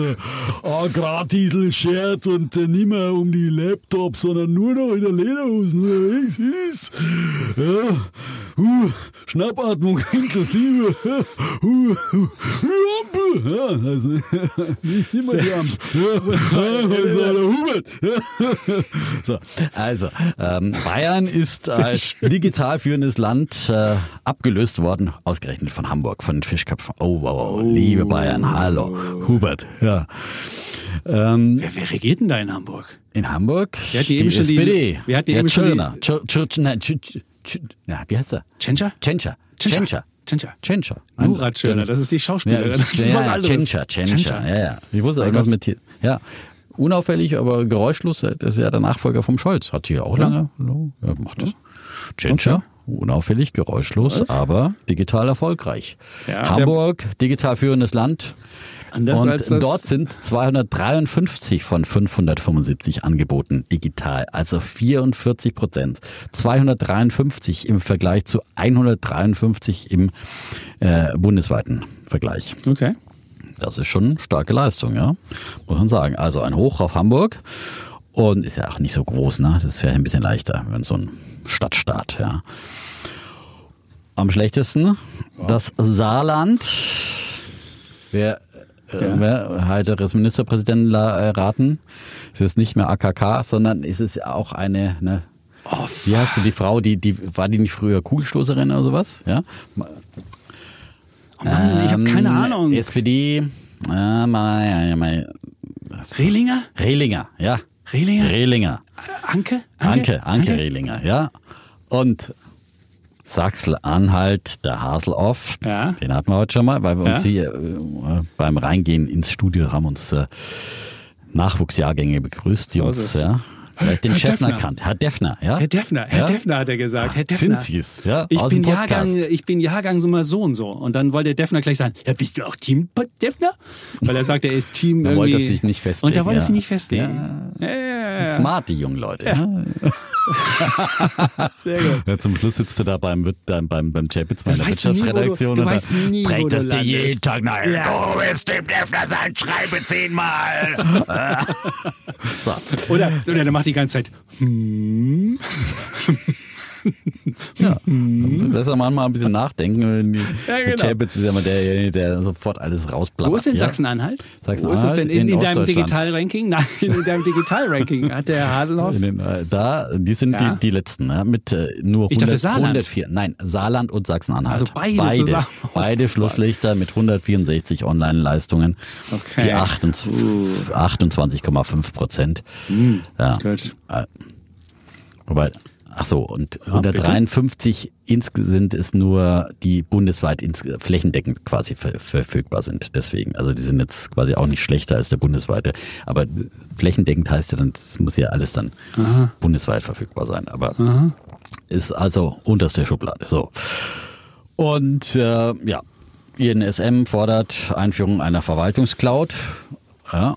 Agrardiesel schert und nicht mehr um die Laptops, sondern nur noch in der Lederhosen unterwegs ist. Ja. Schnappatmung inklusive. Ja, also nicht immer die Amt. So, also, Bayern ist als digital führendes Land abgelöst worden, ausgerechnet von Hamburg, von den Fischköpfen. Oh, wow, liebe Bayern, hallo, Hubert. Ja. Wer regiert denn da in Hamburg? In Hamburg? Die SPD. Wer hat die eben schon wie heißt er? Tschentscher. Tschentscher. Murat Schöner, das ist die Schauspielerin. Tschentscher. Ja. Ich wusste irgendwas mit hier. Ja. Unauffällig, aber geräuschlos. Das ist ja der Nachfolger vom Scholz. Hat hier auch lange. Ja, macht das. Tschentscher. Unauffällig, geräuschlos, aber digital erfolgreich. Ja, Hamburg, digital führendes Land. Anders und dort sind 253 von 575 Angeboten digital, also 44%. 253 im Vergleich zu 153 im bundesweiten Vergleich. Okay. Das ist schon eine starke Leistung, ja, muss man sagen. Also ein Hoch auf Hamburg. Und ist ja auch nicht so groß, ne? Das wäre ein bisschen leichter, wenn so ein Stadtstaat, ja. Am schlechtesten das Saarland. Wer heiteres Ministerpräsidenten raten? Es ist nicht mehr AKK, sondern es ist auch eine, ne, wie heißt du, die Frau, die war die nicht früher Kugelstoßerin oder sowas? Ja? Oh Mann, ich habe keine Ahnung. SPD, Rehlinger? Rehlinger, ja. Rehlinger. Anke Rehlinger, ja. Und Sachsen-Anhalt, der Haselhoff, den hatten wir heute schon mal, weil wir uns hier beim Reingehen ins Studio haben uns Nachwuchsjahrgänge begrüßt, die uns vielleicht den Chef erkannt. Herr Deffner, ja? Herr Deffner hat er gesagt. Herr Deffner. Ich bin Jahrgang so. Und dann wollte der Deffner gleich sagen, ja, bist du auch Team Deffner? Weil er sagt, er ist Team irgendwie. Da wollte er sich nicht festlegen. Ja. ja. Smart, die jungen Leute. Ja. Ne? Sehr gut. Ja, zum Schluss sitzt du da beim Zschäpitz bei der Wirtschaftsredaktion und trägt das dir jeden Tag nach. Ja. Du willst dem Deffner sein, schreibe 10-mal. So. Oder der macht die ganze Zeit. Ja, besser mal ein bisschen nachdenken. Ja, genau. Zschäpitz ist ja mal derjenige, der sofort alles rausblattert. Wo ist denn Sachsen-Anhalt? Sachsen-Anhalt. Wo ist das denn in deinem Digital-Ranking? Nein, in deinem Digital-Ranking hat der Herr Haselhoff. Die sind ja die Letzten, ja, mit nur 104. Nein, Saarland und Sachsen-Anhalt. Also beide Schlusslichter mit 164 Online-Leistungen. Okay. Die 28,5%. Ja. Gut. Wobei... Ach so, und 153 insgesamt ist nur, die bundesweit flächendeckend quasi verfügbar sind. Deswegen, also die sind jetzt quasi auch nicht schlechter als der bundesweite. Aber flächendeckend heißt ja dann, das muss ja alles dann bundesweit verfügbar sein. Aber ist also unterste Schublade. So. Und ja, INSM fordert Einführung einer Verwaltungscloud. Ja,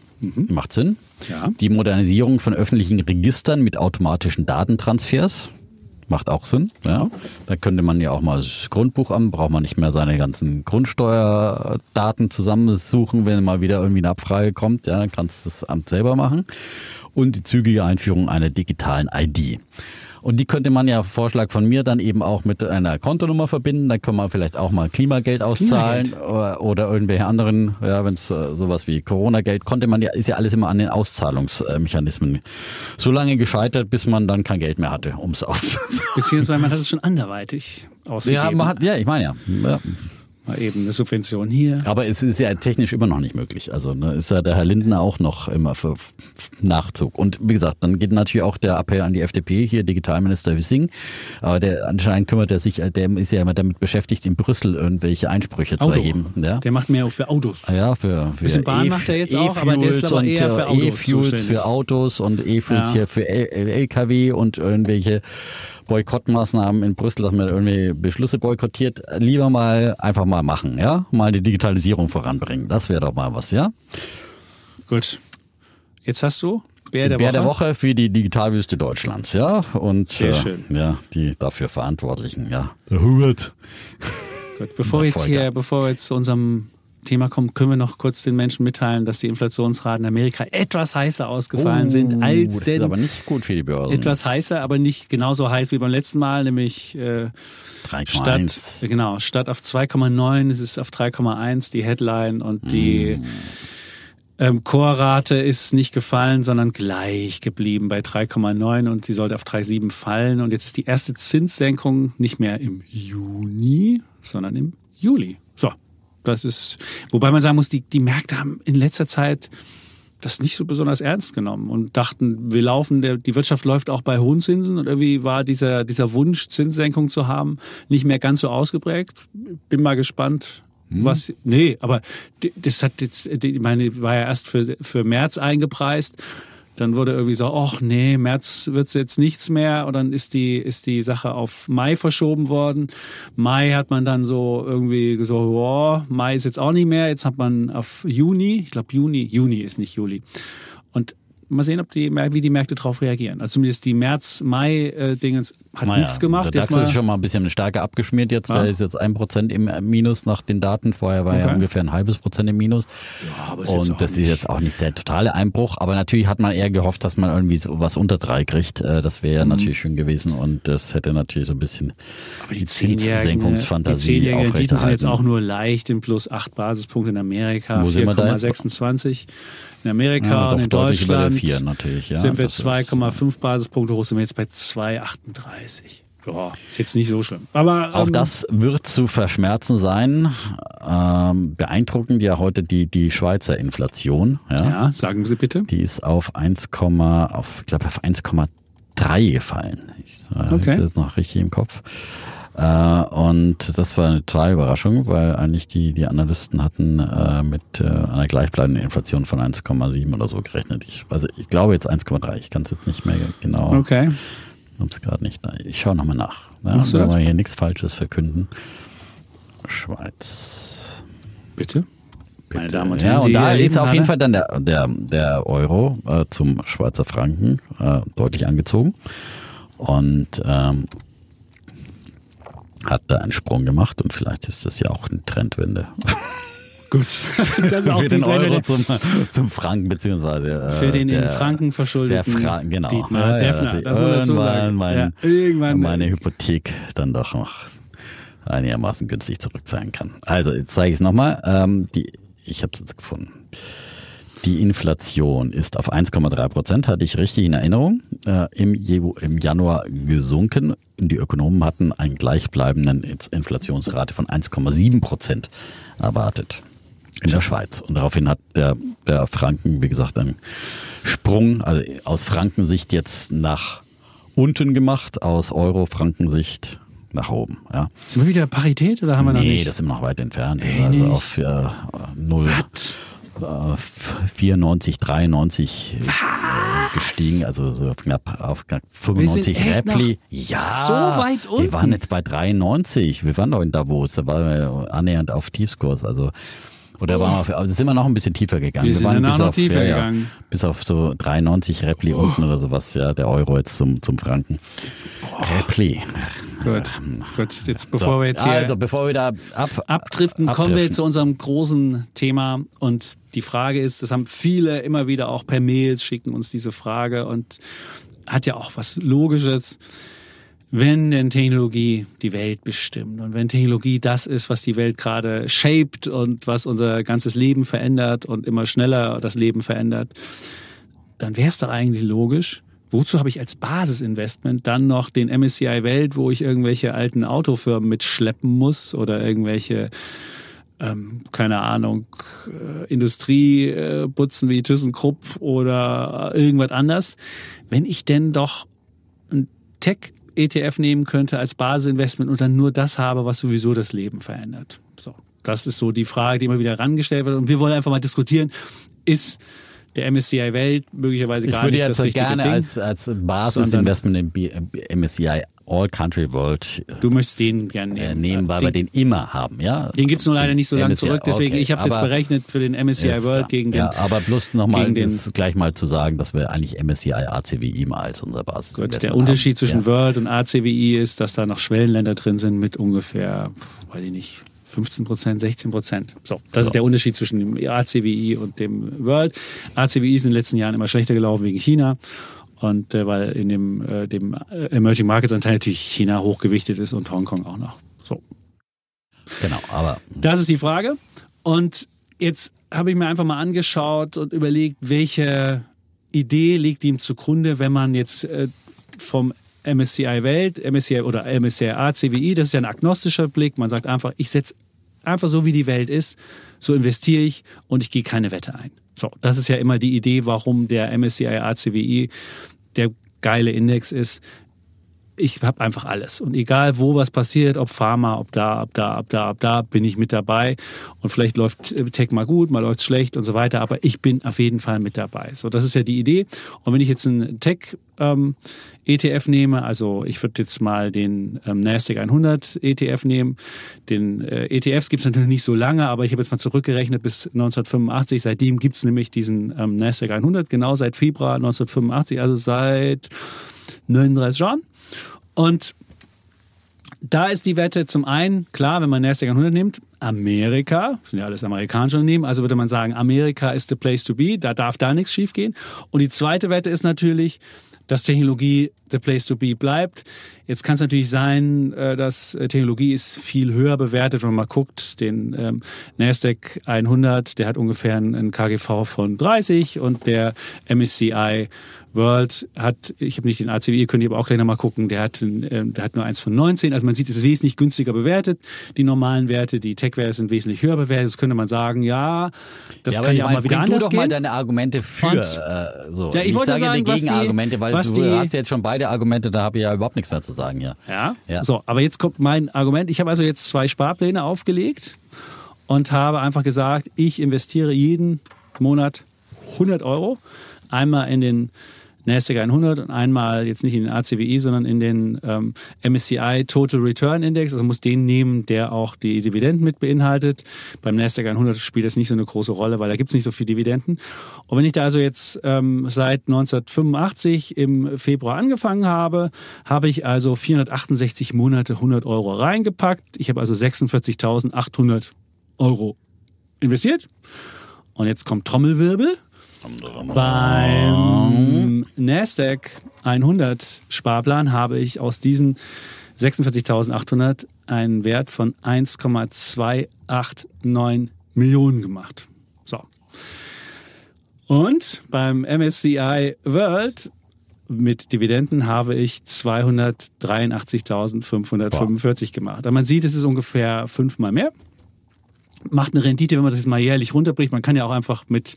macht Sinn. Ja. Die Modernisierung von öffentlichen Registern mit automatischen Datentransfers macht auch Sinn. Ja. Da könnte man ja auch mal das Grundbuch an, braucht man nicht mehr seine ganzen Grundsteuerdaten zusammensuchen, wenn mal wieder irgendwie eine Abfrage kommt, ja, dann kannst du das Amt selber machen. Und die zügige Einführung einer digitalen ID. Und die könnte man ja, Vorschlag von mir, dann eben auch mit einer Kontonummer verbinden. Dann kann man vielleicht auch mal Klimageld auszahlen oder irgendwelche anderen, ja, wenn es sowas wie Corona-Geld, konnte man ja, ist ja alles immer an den Auszahlungsmechanismen so lange gescheitert, bis man dann kein Geld mehr hatte, um es auszuzahlen. Beziehungsweise man hat es schon anderweitig ausgegeben. Ja, man hat, ja, ich meine ja. Mal eben eine Subvention hier. Aber es ist ja technisch immer noch nicht möglich. Also ne, ist ja der Herr Lindner auch noch immer für Nachzug. Und wie gesagt, dann geht natürlich auch der Appell an die FDP, hier Digitalminister Wissing. Aber der anscheinend kümmert er sich, der ist ja immer damit beschäftigt, in Brüssel irgendwelche Einsprüche zu erheben. Ja. Der macht mehr für Autos. Ja, für bisschen Bahn macht er jetzt auch, aber der ist glaube ich eher für Autos. E-Fuels für Autos und E-Fuels hier für LKW und irgendwelche Boykottmaßnahmen in Brüssel, dass man irgendwie Beschlüsse boykottiert, lieber mal einfach mal machen, ja? Mal die Digitalisierung voranbringen. Das wäre doch mal was, ja? Gut. Jetzt hast du Wer der Woche für die Digitalwüste Deutschlands, ja? Und sehr schön. Ja, die dafür Verantwortlichen, ja. Der Hubert. Gut, bevor wir jetzt zu unserem Thema kommen, können wir noch kurz den Menschen mitteilen, dass die Inflationsraten in Amerika etwas heißer ausgefallen sind als das ist aber nicht gut für die Börse. Etwas heißer, aber nicht genauso heiß wie beim letzten Mal, nämlich 3,1. Statt auf 2,9 ist es auf 3,1 die Headline und die Core-Rate ist nicht gefallen, sondern gleich geblieben bei 3,9 und sie sollte auf 3,7 fallen und jetzt ist die erste Zinssenkung nicht mehr im Juni, sondern im Juli. So. Das ist, wobei man sagen muss, die Märkte haben in letzter Zeit das nicht so besonders ernst genommen und dachten, wir laufen, die Wirtschaft läuft auch bei hohen Zinsen und irgendwie war dieser Wunsch, Zinssenkung zu haben, nicht mehr ganz so ausgeprägt. Bin mal gespannt, was. Nee, aber das hat jetzt, ich meine, war ja erst für März eingepreist. Dann wurde irgendwie so, ach nee, März wird's jetzt nichts mehr. Und dann ist die Sache auf Mai verschoben worden. Mai hat man dann so irgendwie gesagt, wow, Mai ist jetzt auch nicht mehr. Jetzt hat man auf Juni, ich glaube Juni ist nicht Juli. Und mal sehen, wie die Märkte darauf reagieren. Also zumindest die März-Mai-Dingens hat nichts gemacht. Der DAX ist schon mal ein bisschen stärker abgeschmiert jetzt. Ja. Da ist jetzt 1% im Minus nach den Daten. Vorher war ja ungefähr 0,5% im Minus. Ja, aber ist jetzt auch nicht der totale Einbruch. Aber natürlich hat man eher gehofft, dass man irgendwie so was unter 3 kriegt. Das wäre ja natürlich schön gewesen. Und das hätte natürlich so ein bisschen die Zinssenkungsfantasie aufrechterhalten. Die Renditen sind jetzt auch nur leicht im plus 8 Basispunkte in Amerika. 4,26. In Amerika und in Deutschland 4, ja, sind wir 2,5 Basispunkte hoch, sind wir jetzt bei 2,38. Ja, ist jetzt nicht so schlimm. Aber auch das wird zu verschmerzen sein. Beeindruckend ja heute die Schweizer Inflation. Ja, sagen Sie bitte. Die ist auf 1,3 gefallen. Okay. Das ist noch richtig im Kopf. Und das war eine totale Überraschung, weil eigentlich die Analysten hatten mit einer gleichbleibenden Inflation von 1,7 oder so gerechnet. Ich glaube jetzt 1,3, ich kann es jetzt nicht mehr genau. Okay. Ich habe es gerade nicht. Ich schaue nochmal nach. Ja, so, wollen wir hier nichts Falsches verkünden. Schweiz. Bitte? Bitte. Meine Damen und Herren, und da ist auf jeden Fall dann der Euro zum Schweizer Franken deutlich angezogen und hat da einen Sprung gemacht und vielleicht ist das ja auch eine Trendwende. Gut, das ist auch für den Euro zum Franken, beziehungsweise für den in Franken verschuldeten genau. Dietmar Deffner. Ja, das muss man dazu sagen. Irgendwann meine Hypothek dann doch noch einigermaßen günstig zurückzahlen kann. Also, jetzt zeige ich es nochmal. Ich habe es jetzt gefunden. Die Inflation ist auf 1,3%, hatte ich richtig in Erinnerung, im Januar gesunken. Die Ökonomen hatten eine gleichbleibende Inflationsrate von 1,7% erwartet in der Schweiz. Und daraufhin hat der Franken, wie gesagt, einen Sprung, also aus Frankensicht jetzt nach unten gemacht, aus Euro-Frankensicht nach oben. Ja. Sind wir wieder Parität oder haben wir noch nicht? Nee, das sind wir noch weit entfernt. Also auf 0. What? 94, 93 gestiegen, also so auf knapp 95 Repli. Ja, so weit unten. Wir waren jetzt bei 93. Wir waren doch in Davos, da waren wir annähernd auf Tiefskurs. Also, oder waren wir sind wir noch ein bisschen tiefer gegangen. Wir waren bis noch auf, tiefer gegangen. Bis auf so 93 Repli unten oder sowas, ja, der Euro jetzt zum Franken. Repli. Gut, jetzt bevor wir jetzt hier bevor wir da abdriften, kommen wir zu unserem großen Thema. Und die Frage ist, das haben viele immer wieder auch per Mails, schicken uns diese Frage und hat ja auch was Logisches. Wenn denn Technologie die Welt bestimmt und wenn Technologie das ist, was die Welt gerade shaped und was unser ganzes Leben verändert und immer schneller das Leben verändert, dann wäre es doch eigentlich logisch, wozu habe ich als Basisinvestment dann noch den MSCI World, wo ich irgendwelche alten Autofirmen mitschleppen muss oder irgendwelche, keine Ahnung, Industrieputzen wie ThyssenKrupp oder irgendwas anders, wenn ich denn doch ein Tech-ETF nehmen könnte als Basisinvestment und dann nur das habe, was sowieso das Leben verändert. So, das ist so die Frage, die immer wieder herangestellt wird und wir wollen einfach mal diskutieren, ist der MSCI World möglicherweise gar nicht das richtige Ding. Ich würde jetzt gerne als Basisinvestment im MSCI All Country World du möchtest den gerne nehmen, weil wir den immer haben. Ja? Den gibt es nur leider nicht so lange zurück, deswegen ich habe es jetzt berechnet für den MSCI World gegen den... Ja, aber bloß nochmal gleich mal zu sagen, dass wir eigentlich MSCI ACWI mal als unser Basisinvestment haben. Der Unterschied zwischen World und ACWI ist, dass da noch Schwellenländer drin sind mit ungefähr, weiß ich nicht, 15%, 16%. So, das ist der Unterschied zwischen dem ACWI und dem World. ACWI ist in den letzten Jahren immer schlechter gelaufen wegen China. Und weil in dem Emerging Markets Anteil natürlich China hochgewichtet ist und Hongkong auch noch. So. Genau, aber. Das ist die Frage. Und jetzt habe ich mir einfach mal angeschaut und überlegt, welche Idee liegt ihm zugrunde, wenn man jetzt vom MSCI Welt, MSCI oder MSCI ACWI, das ist ja ein agnostischer Blick. Man sagt einfach, ich setze einfach so, wie die Welt ist, so investiere ich und ich gehe keine Wette ein. So, das ist ja immer die Idee, warum der MSCI ACWI der geile Index ist. Ich habe einfach alles. Und egal, wo was passiert, ob Pharma, ob da, bin ich mit dabei. Und vielleicht läuft Tech mal gut, mal läuft es schlecht und so weiter. Aber ich bin auf jeden Fall mit dabei. So, das ist ja die Idee. Und wenn ich jetzt einen Tech-ETF nehme, also ich würde jetzt mal den Nasdaq 100 ETF nehmen. Den ETFs gibt es natürlich nicht so lange, aber ich habe jetzt mal zurückgerechnet bis 1985. Seitdem gibt es nämlich diesen Nasdaq 100, genau seit Februar 1985, also seit 39 Jahren. Und da ist die Wette zum einen, klar, wenn man Nasdaq 100 nimmt, Amerika, das sind ja alles amerikanische Unternehmen, also würde man sagen, Amerika ist the place to be, da darf da nichts schief gehen. Und die zweite Wette ist natürlich, dass Technologie the place to be bleibt. Jetzt kann es natürlich sein, dass Technologie ist viel höher bewertet, wenn man mal guckt, den Nasdaq 100, der hat ungefähr einen KGV von 30 und der MSCI World hat, ich habe nicht den ACWI, könnt ihr aber auch gleich nochmal gucken, der hat nur eins von 19, also man sieht, es ist wesentlich günstiger bewertet, die normalen Werte, die Tech-Werte sind wesentlich höher bewertet, das könnte man sagen, ja, das kann ja auch mal wieder anders gehen. Du doch mal deine Argumente für, Ja, ich wollte sagen, Gegenargumente, weil du hast ja jetzt schon beide Argumente, da habe ich ja überhaupt nichts mehr zu sagen, ja. So, aber jetzt kommt mein Argument, ich habe also jetzt zwei Sparpläne aufgelegt und habe einfach gesagt, ich investiere jeden Monat 100 Euro, einmal in den Nasdaq 100 und einmal jetzt nicht in den ACWI, sondern in den MSCI Total Return Index. Also muss den nehmen, der auch die Dividenden mit beinhaltet. Beim Nasdaq 100 spielt das nicht so eine große Rolle, weil da gibt es nicht so viele Dividenden. Und wenn ich da also jetzt seit 1985 im Februar angefangen habe, habe ich also 468 Monate 100 Euro reingepackt. Ich habe also 46.800 Euro investiert. Und jetzt kommt Trommelwirbel. Beim Nasdaq 100 Sparplan habe ich aus diesen 46.800 einen Wert von 1,289 Millionen gemacht. So. Und beim MSCI World mit Dividenden habe ich 283.545 gemacht. Aber man sieht, es ist ungefähr 5-mal mehr. Macht eine Rendite, wenn man das jetzt mal jährlich runterbricht. Man kann ja auch einfach mit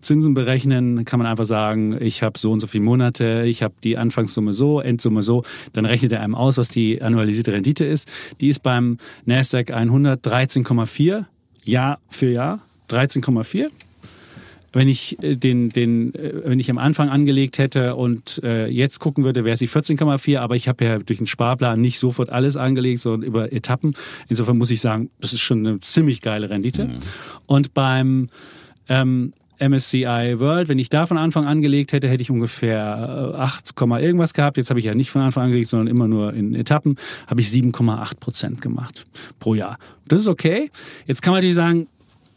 Zinsen berechnen. Kann man einfach sagen, ich habe so und so viele Monate, ich habe die Anfangssumme so, Endsumme so. Dann rechnet er einem aus, was die annualisierte Rendite ist. Die ist beim Nasdaq 100 13,4, Jahr für Jahr 13,4. Wenn ich wenn ich am Anfang angelegt hätte und jetzt gucken würde, wäre sie 14,4, aber ich habe ja durch den Sparplan nicht sofort alles angelegt, sondern über Etappen. Insofern muss ich sagen, das ist schon eine ziemlich geile Rendite. Mhm. Und beim MSCI World, wenn ich da von Anfang angelegt hätte, hätte ich ungefähr 8, irgendwas gehabt. Jetzt habe ich ja nicht von Anfang angelegt, sondern immer nur in Etappen. Habe ich 7,8% gemacht pro Jahr. Das ist okay. Jetzt kann man natürlich sagen,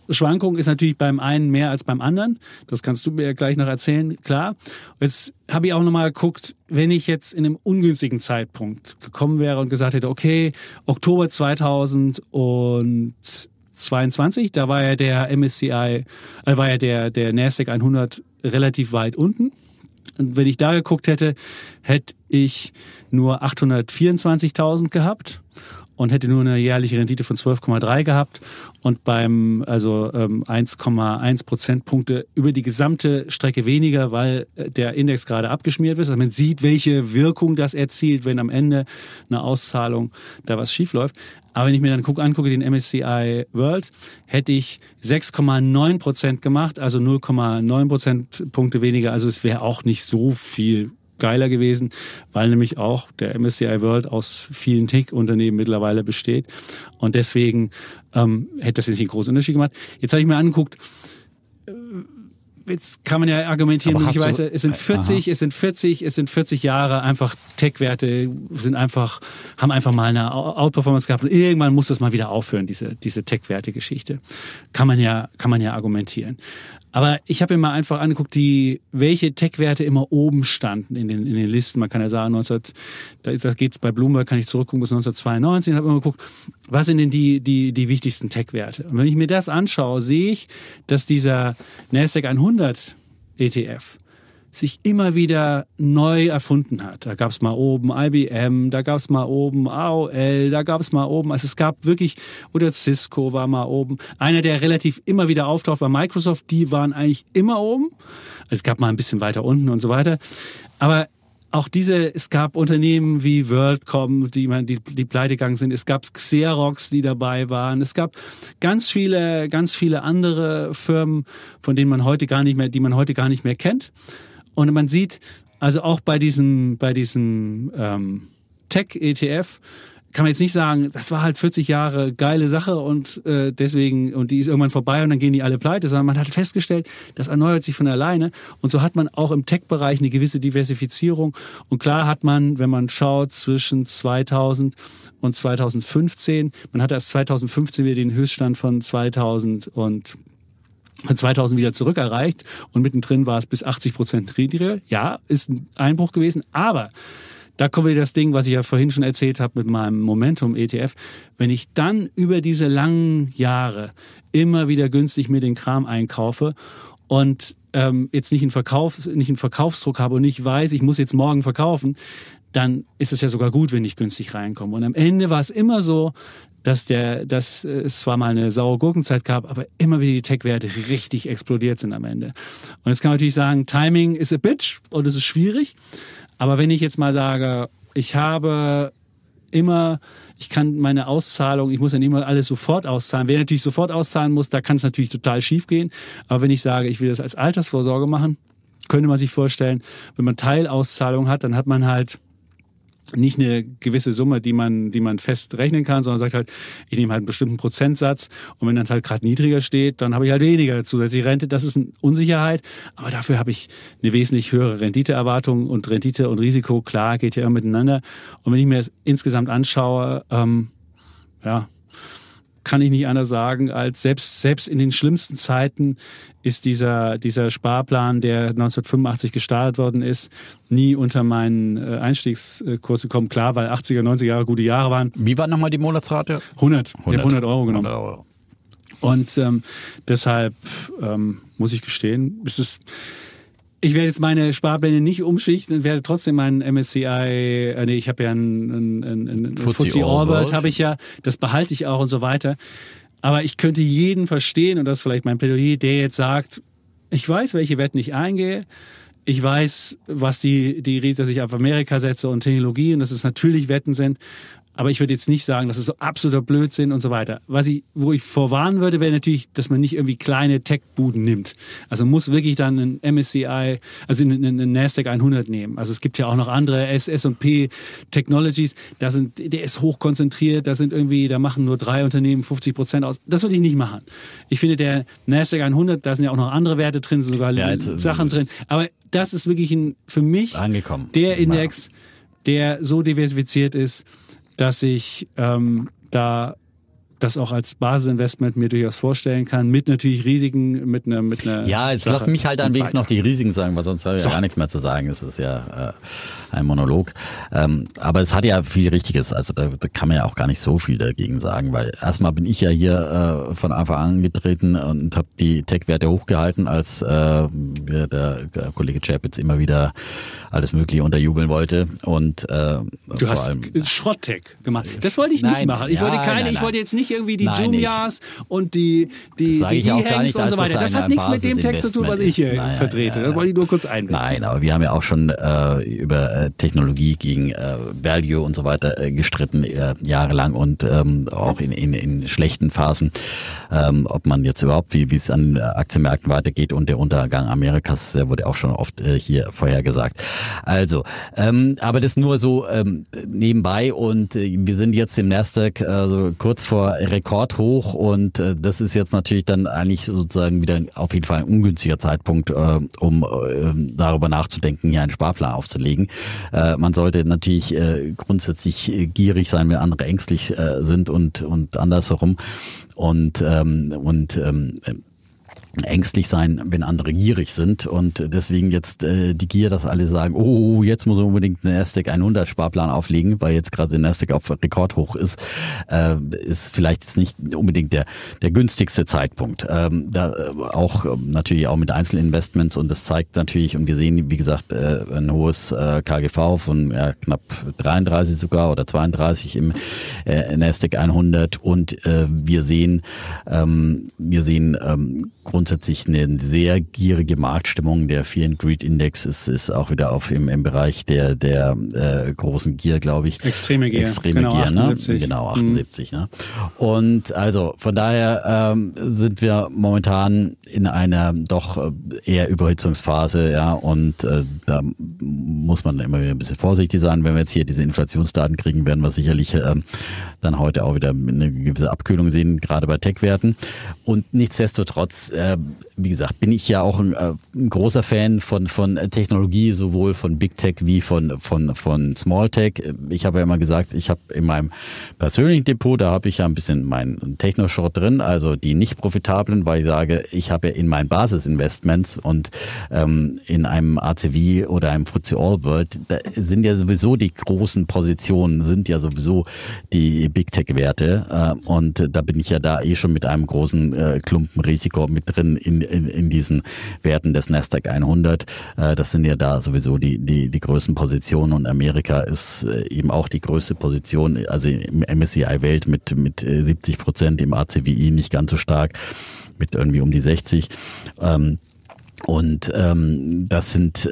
Schwankung ist natürlich beim einen mehr als beim anderen. Das kannst du mir gleich noch erzählen, klar. Jetzt habe ich auch nochmal geguckt, wenn ich jetzt in einem ungünstigen Zeitpunkt gekommen wäre und gesagt hätte, okay, Oktober 2022, da war ja der der Nasdaq 100 relativ weit unten. Und wenn ich da geguckt hätte, hätte ich nur 824.000 gehabt und hätte nur eine jährliche Rendite von 12,3 gehabt und beim 1,1 Prozentpunkte über die gesamte Strecke weniger, weil der Index gerade abgeschmiert wird. Also man sieht, welche Wirkung das erzielt, wenn am Ende eine Auszahlung da was schief läuft. Aber wenn ich mir dann angucke, den MSCI World, hätte ich 6,9% gemacht, also 0,9 Prozentpunkte weniger. Also es wäre auch nicht so viel geiler gewesen, weil nämlich auch der MSCI World aus vielen Tech-Unternehmen mittlerweile besteht. Und deswegen hätte das jetzt nicht einen großen Unterschied gemacht. Jetzt habe ich mir angeguckt, jetzt kann man ja argumentieren, es sind 40 Jahre einfach Tech-Werte, haben einfach mal eine Outperformance gehabt und irgendwann muss das mal wieder aufhören, diese Tech-Werte-Geschichte. Kann man ja argumentieren. Aber ich habe mir mal einfach angeguckt, welche Tech-Werte immer oben standen in den Listen. Man kann ja sagen, da geht es bei Bloomberg, kann ich zurückgucken bis 1992. Ich habe immer geguckt, was sind denn die wichtigsten Tech-Werte? Und wenn ich mir das anschaue, sehe ich, dass dieser Nasdaq 100 ETF sich immer wieder neu erfunden hat. Da gab es mal oben IBM, da gab es mal oben AOL, da gab es mal oben, also es gab wirklich, oder Cisco war mal oben. Einer, der relativ immer wieder auftaucht, war Microsoft. Die waren eigentlich immer oben. Also es gab mal ein bisschen weiter unten und so weiter. Aber auch es gab Unternehmen wie WorldCom, die pleite gegangen sind. Es gab Xerox, die dabei waren. Es gab ganz viele andere Firmen, die man heute gar nicht mehr kennt. Und man sieht, also auch bei diesem Tech-ETF kann man jetzt nicht sagen, das war halt 40 Jahre geile Sache und deswegen, und die ist irgendwann vorbei und dann gehen die alle pleite, sondern man hat festgestellt, das erneuert sich von alleine und so hat man auch im Tech-Bereich eine gewisse Diversifizierung und klar hat man, wenn man schaut, zwischen 2000 und 2015, man hatte erst 2015 wieder den Höchststand von 2000 wieder zurück erreicht und mittendrin war es bis 80% niedriger. Ja, ist ein Einbruch gewesen, aber da kommt wieder das Ding, was ich ja vorhin schon erzählt habe mit meinem Momentum-ETF. Wenn ich dann über diese langen Jahre immer wieder günstig mir den Kram einkaufe und jetzt nicht einen Verkaufsdruck habe und nicht weiß, ich muss jetzt morgen verkaufen, dann ist es ja sogar gut, wenn ich günstig reinkomme. Und am Ende war es immer so, dass es zwar mal eine saure Gurkenzeit gab, aber immer wieder die Tech-Werte richtig explodiert sind am Ende. Und jetzt kann man natürlich sagen, Timing is a bitch und es ist schwierig. Aber wenn ich jetzt mal sage, ich kann meine Auszahlung, ich muss ja nicht mal alles sofort auszahlen. Wer natürlich sofort auszahlen muss, da kann es natürlich total schief gehen. Aber wenn ich sage, ich will das als Altersvorsorge machen, könnte man sich vorstellen, wenn man Teilauszahlungen hat, dann hat man halt nicht eine gewisse Summe, die man fest rechnen kann, sondern sagt halt, ich nehme halt einen bestimmten Prozentsatz und wenn dann halt gerade niedriger steht, dann habe ich halt weniger zusätzliche Rente. Das ist eine Unsicherheit, aber dafür habe ich eine wesentlich höhere Renditeerwartung und Rendite und Risiko, klar, geht ja immer miteinander. Und wenn ich mir das insgesamt anschaue, ja, kann ich nicht anders sagen, als selbst in den schlimmsten Zeiten ist dieser Sparplan, der 1985 gestartet worden ist, nie unter meinen Einstiegskurs gekommen. Klar, weil 80er, 90er Jahre gute Jahre waren. Wie war nochmal die Monatsrate? 100. Ich habe 100 Euro genommen. 100 Euro. Und deshalb muss ich gestehen, ich werde jetzt meine Sparpläne nicht umschichten und werde trotzdem meinen MSCI, ich habe ja einen FTSE All World, habe ich ja, das behalte ich auch und so weiter. Aber ich könnte jeden verstehen, und das ist vielleicht mein Plädoyer, der jetzt sagt, ich weiß, welche Wetten ich eingehe, ich weiß, was die Risiken, dass ich auf Amerika setze und Technologie und dass es natürlich Wetten sind, aber ich würde jetzt nicht sagen, das ist so absoluter Blödsinn und so weiter. Wo ich vorwarnen würde, wäre natürlich, dass man nicht irgendwie kleine Tech-Buden nimmt. Also muss wirklich dann einen MSCI, also einen Nasdaq 100 nehmen. Also es gibt ja auch noch andere S&P Technologies, der ist hochkonzentriert, da machen nur 3 Unternehmen 50% aus. Das würde ich nicht machen. Ich finde, der Nasdaq 100, da sind ja auch noch andere Werte drin, sogar ja, Sachen drin. Aber das ist wirklich für mich angekommen. Der Index, der so diversifiziert ist, dass ich da das auch als Basisinvestment mir durchaus vorstellen kann, mit natürlich Risiken, mit einer ja, jetzt Sache. Lass mich halt anwegs noch die Risiken sagen, weil sonst habe ich ja gar nichts mehr zu sagen. Es ist ja ein Monolog. Aber es hat ja viel Richtiges. Also da kann man ja auch gar nicht so viel dagegen sagen, weil erstmal bin ich ja hier von Anfang an angetreten und habe die Tech-Werte hochgehalten, als der Kollege Zschäpitz immer wieder alles Mögliche unterjubeln wollte. Und du hast Schrott-Tech gemacht. Das wollte ich nicht machen. Ich wollte jetzt nicht irgendwie die Jumias und die E-Hangs und so weiter. Das hat nichts mit dem Tech zu tun, was ich hier vertrete. Das wollte ich nur kurz einbringen. Nein, aber wir haben ja auch schon über Technologie gegen Value und so weiter gestritten, jahrelang und auch in schlechten Phasen, ob man jetzt überhaupt, wie es an Aktienmärkten weitergeht und der Untergang Amerikas, der wurde auch schon oft hier vorhergesagt. Also, aber das nur so nebenbei und wir sind jetzt im Nasdaq so kurz vor Rekordhoch und das ist jetzt natürlich dann eigentlich sozusagen wieder auf jeden Fall ein ungünstiger Zeitpunkt, um darüber nachzudenken, hier einen Sparplan aufzulegen. Man sollte natürlich grundsätzlich gierig sein, wenn andere ängstlich sind und andersherum und ängstlich sein, wenn andere gierig sind und deswegen jetzt die Gier, dass alle sagen, oh, jetzt muss man unbedingt einen Nasdaq 100 Sparplan auflegen, weil jetzt gerade der Nasdaq auf Rekordhoch ist, ist vielleicht jetzt nicht unbedingt der günstigste Zeitpunkt. Natürlich auch mit Einzelinvestments und das zeigt natürlich und wir sehen, wie gesagt, ein hohes KGV von knapp 33 sogar oder 32 im Nasdaq 100 und wir sehen grundsätzlich eine sehr gierige Marktstimmung. Der Fear and Greed Index ist auch wieder auf im Bereich der großen Gier, glaube ich. Extreme Gier. Genau, Gier, 78. Ne? Genau, 78. Ne? Und also von daher sind wir momentan in einer doch eher Überhitzungsphase, ja, und da muss man immer wieder ein bisschen vorsichtig sein. Wenn wir jetzt hier diese Inflationsdaten kriegen, werden wir sicherlich dann heute auch wieder eine gewisse Abkühlung sehen, gerade bei Tech-Werten. Und nichtsdestotrotz wie gesagt, bin ich ja auch ein großer Fan von Technologie, sowohl von Big Tech wie von Small Tech. Ich habe ja immer gesagt, ich habe in meinem persönlichen Depot, da habe ich ja ein bisschen meinen Techno-Short drin, also die nicht profitablen, weil ich sage, ich habe ja in meinen Basisinvestments und in einem ACW oder einem FTSE All World, da sind ja sowieso die großen Positionen, sind ja sowieso die Big Tech-Werte und da bin ich ja da schon mit einem großen Klumpen Risiko mit drin in diesen Werten des Nasdaq 100. Das sind ja da sowieso die größten Positionen und Amerika ist eben auch die größte Position, also im MSCI Welt mit 70%, im ACWI nicht ganz so stark, mit irgendwie um die 60%. Das sind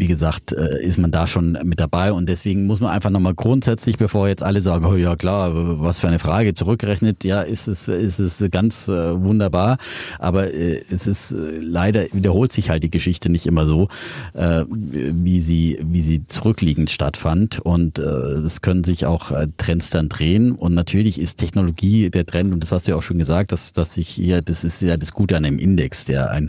wie gesagt, ist man da schon mit dabei und deswegen muss man einfach nochmal grundsätzlich, bevor jetzt alle sagen, oh ja klar, was für eine Frage, zurückgerechnet, ja, ist es ganz wunderbar, aber es ist leider, wiederholt sich halt die Geschichte nicht immer so, wie sie zurückliegend stattfand und es können sich auch Trends dann drehen und natürlich ist Technologie der Trend und das hast du ja auch schon gesagt, dass sich hier, das ist ja das Gute an einem Index, der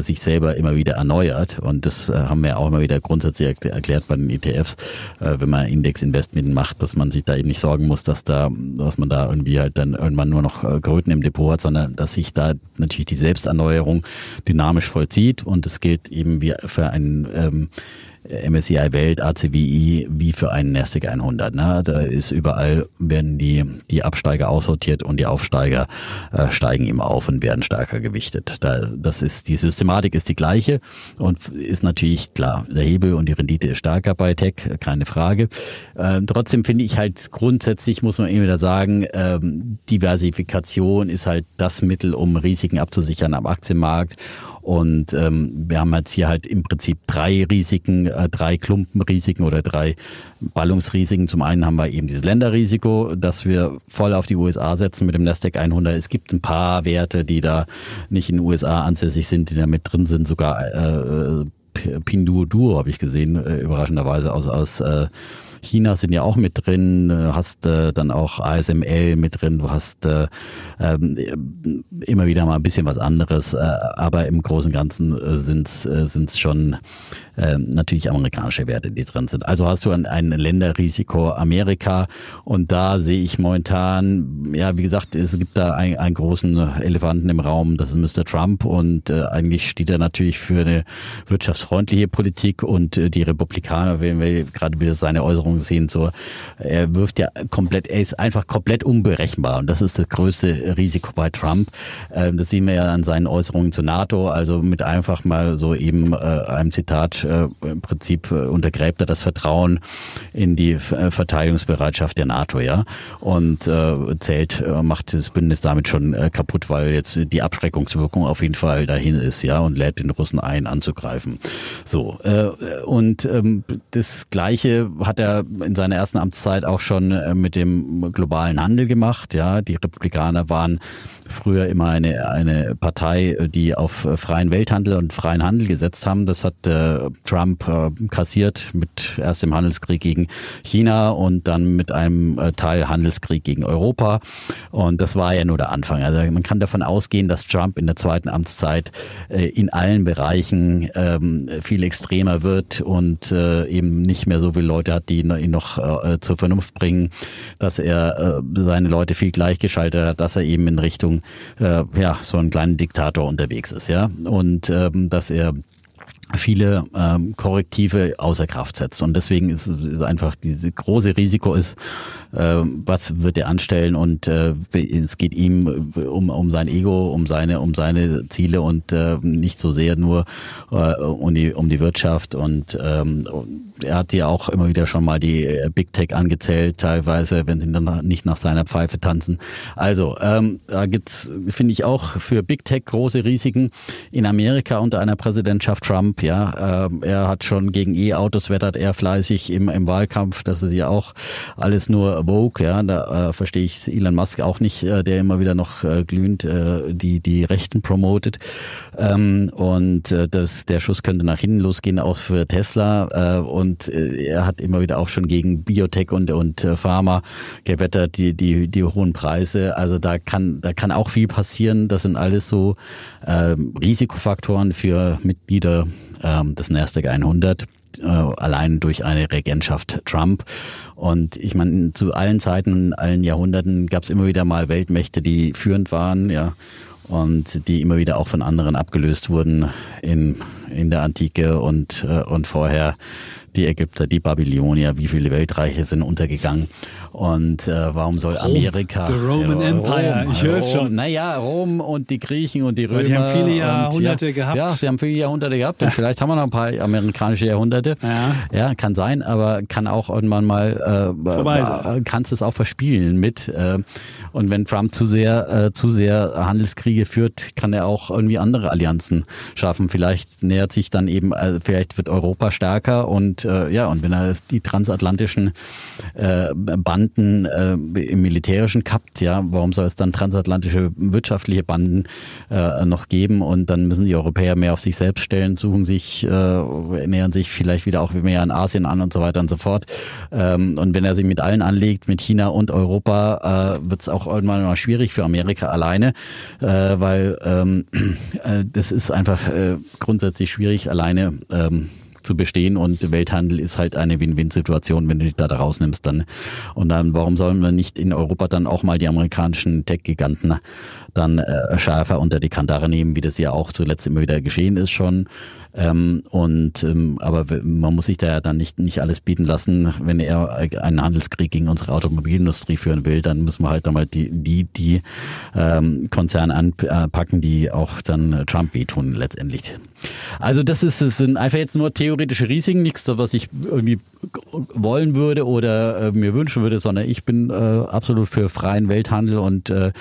sich selber immer wieder erneuert und das haben wir auch immer wieder grundsätzlich erklärt bei den ETFs, wenn man Index-Investment macht, dass man sich da eben nicht sorgen muss, dass man da irgendwie halt dann irgendwann nur noch Kröten im Depot hat, sondern dass sich da natürlich die Selbsterneuerung dynamisch vollzieht und es gilt eben wie für einen MSCI Welt, ACWI, wie für einen Nasdaq 100. Ne? Da ist überall, werden die Absteiger aussortiert und die Aufsteiger steigen immer auf und werden stärker gewichtet. Die Systematik ist die gleiche und ist natürlich klar, der Hebel und die Rendite ist stärker bei Tech, keine Frage. Trotzdem finde ich halt grundsätzlich, muss man immer wieder sagen, Diversifikation ist halt das Mittel, um Risiken abzusichern am Aktienmarkt. Und wir haben jetzt hier halt im Prinzip drei Risiken, drei Klumpenrisiken oder drei Ballungsrisiken. Zum einen haben wir eben dieses Länderrisiko, dass wir voll auf die USA setzen mit dem Nasdaq 100. Es gibt ein paar Werte, die da nicht in den USA ansässig sind, die da mit drin sind, sogar Pinduoduo habe ich gesehen, überraschenderweise aus China sind ja auch mit drin, du hast dann auch ASML mit drin, du hast immer wieder mal ein bisschen was anderes, aber im Großen und Ganzen sind's schon natürlich amerikanische Werte, die drin sind. Also hast du ein Länderrisiko Amerika und da sehe ich momentan, ja wie gesagt, es gibt da einen großen Elefanten im Raum, das ist Mr. Trump und eigentlich steht er natürlich für eine wirtschaftsfreundliche Politik und die Republikaner, wenn wir gerade wieder seine Äußerungen sehen, so, er wirft ja komplett, er ist einfach komplett unberechenbar und das ist das größte Risiko bei Trump. Das sehen wir ja an seinen Äußerungen zur NATO, also mit einfach mal so eben einem Zitat, im Prinzip untergräbt er das Vertrauen in die Verteidigungsbereitschaft der NATO, ja, und macht das Bündnis damit schon kaputt, weil jetzt die Abschreckungswirkung auf jeden Fall dahin ist, ja, und lädt den Russen ein, anzugreifen. So, das Gleiche hat er in seiner ersten Amtszeit auch schon mit dem globalen Handel gemacht. Ja, die Republikaner waren früher immer eine Partei, die auf freien Welthandel und freien Handel gesetzt haben. Das hat Trump kassiert mit erst dem Handelskrieg gegen China und dann mit einem Teil Handelskrieg gegen Europa. Und das war ja nur der Anfang. Also man kann davon ausgehen, dass Trump in der zweiten Amtszeit in allen Bereichen viel extremer wird und eben nicht mehr so viele Leute hat, die ihn noch zur Vernunft bringen, dass er seine Leute viel gleichgeschaltet hat, dass er eben in Richtung so einen kleinen Diktator unterwegs ist, ja, und dass er viele Korrektive außer Kraft setzt. Und deswegen ist einfach dieses große Risiko ist, was wird er anstellen und es geht ihm um sein Ego, um seine Ziele und nicht so sehr nur um die Wirtschaft und er hat ja auch immer wieder schon mal die Big Tech angezählt, teilweise, wenn sie dann nicht nach seiner Pfeife tanzen. Also, da gibt's, finde ich, auch für Big Tech große Risiken in Amerika unter einer Präsidentschaft Trump. Ja, er hat schon gegen E-Autos wettert er fleißig im Wahlkampf. Das ist ja auch alles nur Vogue. Ja, da verstehe ich Elon Musk auch nicht, der immer wieder noch glühend die Rechten promotet. Der Schuss könnte nach hinten losgehen, auch für Tesla und er hat immer wieder auch schon gegen Biotech und Pharma gewettert, die hohen Preise. Also da kann auch viel passieren. Das sind alles so Risikofaktoren für Mitglieder des Nasdaq 100, allein durch eine Regentschaft Trump. Und ich meine, zu allen Zeiten, in allen Jahrhunderten gab es immer wieder mal Weltmächte, die führend waren, ja, und die immer wieder auch von anderen abgelöst wurden in der Antike und vorher. die Ägypter, die Babylonier, wie viele Weltreiche sind untergegangen und warum soll Amerika... The Roman Empire, ich höre es schon. Naja, Rom und die Griechen und die Römer. Die haben viele Jahrhunderte gehabt. Ja, sie haben viele Jahrhunderte gehabt und vielleicht haben wir noch ein paar amerikanische Jahrhunderte. Ja, kann sein, aber kann auch irgendwann mal... kannst es auch verspielen mit. Und wenn Trump zu sehr Handelskriege führt, kann er auch irgendwie andere Allianzen schaffen. Vielleicht nähert sich dann eben, vielleicht wird Europa stärker und ja, und wenn er die transatlantischen Banden im Militärischen kappt, ja, warum soll es dann transatlantische wirtschaftliche Banden noch geben? Und dann müssen die Europäer mehr auf sich selbst stellen, suchen sich, nähern sich vielleicht wieder auch mehr an Asien an und so weiter und so fort. Und wenn er sich mit allen anlegt, mit China und Europa, wird es auch irgendwann mal schwierig für Amerika alleine, weil das ist einfach grundsätzlich schwierig, alleine zu bestehen, und Welthandel ist halt eine Win-Win-Situation, wenn du dich da rausnimmst dann. Und dann, warum sollen wir nicht in Europa dann auch mal die amerikanischen Tech-Giganten dann schärfer unter die Kandare nehmen, wie das ja auch zuletzt immer wieder geschehen ist schon. Aber man muss sich da ja dann nicht alles bieten lassen. Wenn er einen Handelskrieg gegen unsere Automobilindustrie führen will, dann müssen wir halt dann mal die Konzerne anpacken, die auch dann Trump wehtun letztendlich. Also das sind einfach jetzt nur theoretische Risiken, nichts, was ich irgendwie wollen würde oder mir wünschen würde, sondern ich bin absolut für freien Welthandel, und je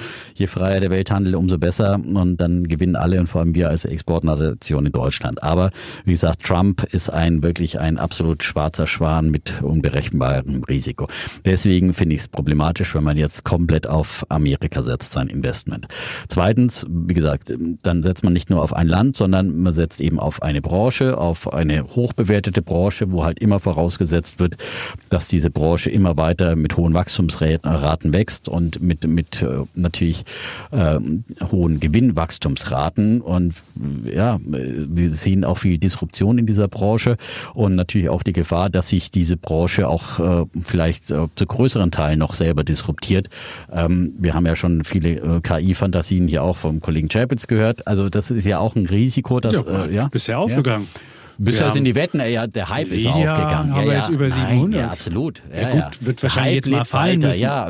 freier der Welthandel, umso besser, und dann gewinnen alle und vor allem wir als Exportnation in Deutschland. Aber wie gesagt, Trump ist wirklich ein absolut schwarzer Schwan mit unberechenbarem Risiko. Deswegen finde ich es problematisch, wenn man jetzt komplett auf Amerika setzt, sein Investment. Zweitens, wie gesagt, dann setzt man nicht nur auf ein Land, sondern man setzt eben auf eine Branche, auf eine hochbewertete Branche, wo halt immer vorausgesetzt wird, dass diese Branche immer weiter mit hohen Wachstumsraten wächst und mit natürlich hohen Gewinnwachstumsraten, und ja, wir sehen auch viel Disruption in dieser Branche und natürlich auch die Gefahr, dass sich diese Branche auch vielleicht zu größeren Teilen noch selber disruptiert. Wir haben ja schon viele KI-Fantasien hier auch vom Kollegen Zschäpitz gehört. Also das ist ja auch ein Risiko, dass... Bisher aufgegangen. Ja. Bisher sind die Wetten, ja, der Hype ist aufgegangen. Aber jetzt über 700. Ja, absolut. Ja, gut, wird wahrscheinlich jetzt mal fallen müssen. Ja,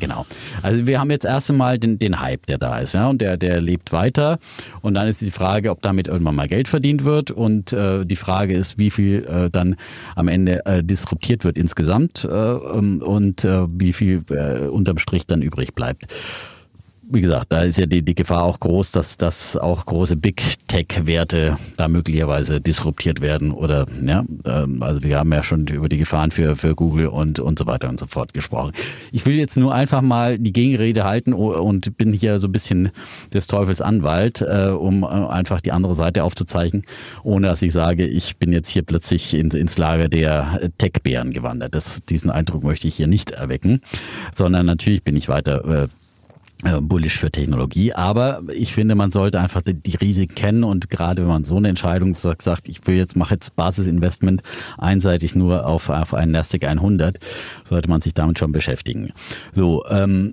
genau. Also wir haben jetzt erst einmal den Hype, der da ist, ja, und der lebt weiter. Und dann ist die Frage, ob damit irgendwann mal Geld verdient wird, und die Frage ist, wie viel dann am Ende disruptiert wird insgesamt und wie viel unterm Strich dann übrig bleibt. Wie gesagt, da ist ja die Gefahr auch groß, dass auch große Big-Tech-Werte da möglicherweise disruptiert werden, oder, ja, also wir haben ja schon über die Gefahren für Google und so weiter und so fort gesprochen. Ich will jetzt nur einfach mal die Gegenrede halten und bin hier so ein bisschen des Teufels Anwalt, um einfach die andere Seite aufzuzeichnen, ohne dass ich sage, ich bin jetzt hier plötzlich ins Lager der Tech-Bären gewandert. Diesen Eindruck möchte ich hier nicht erwecken, sondern natürlich bin ich weiter bullisch für Technologie, aber ich finde, man sollte einfach die Risiken kennen, und gerade wenn man so eine Entscheidung sagt, ich will jetzt, mache jetzt Basisinvestment einseitig nur auf einen Nasdaq 100, sollte man sich damit schon beschäftigen. So,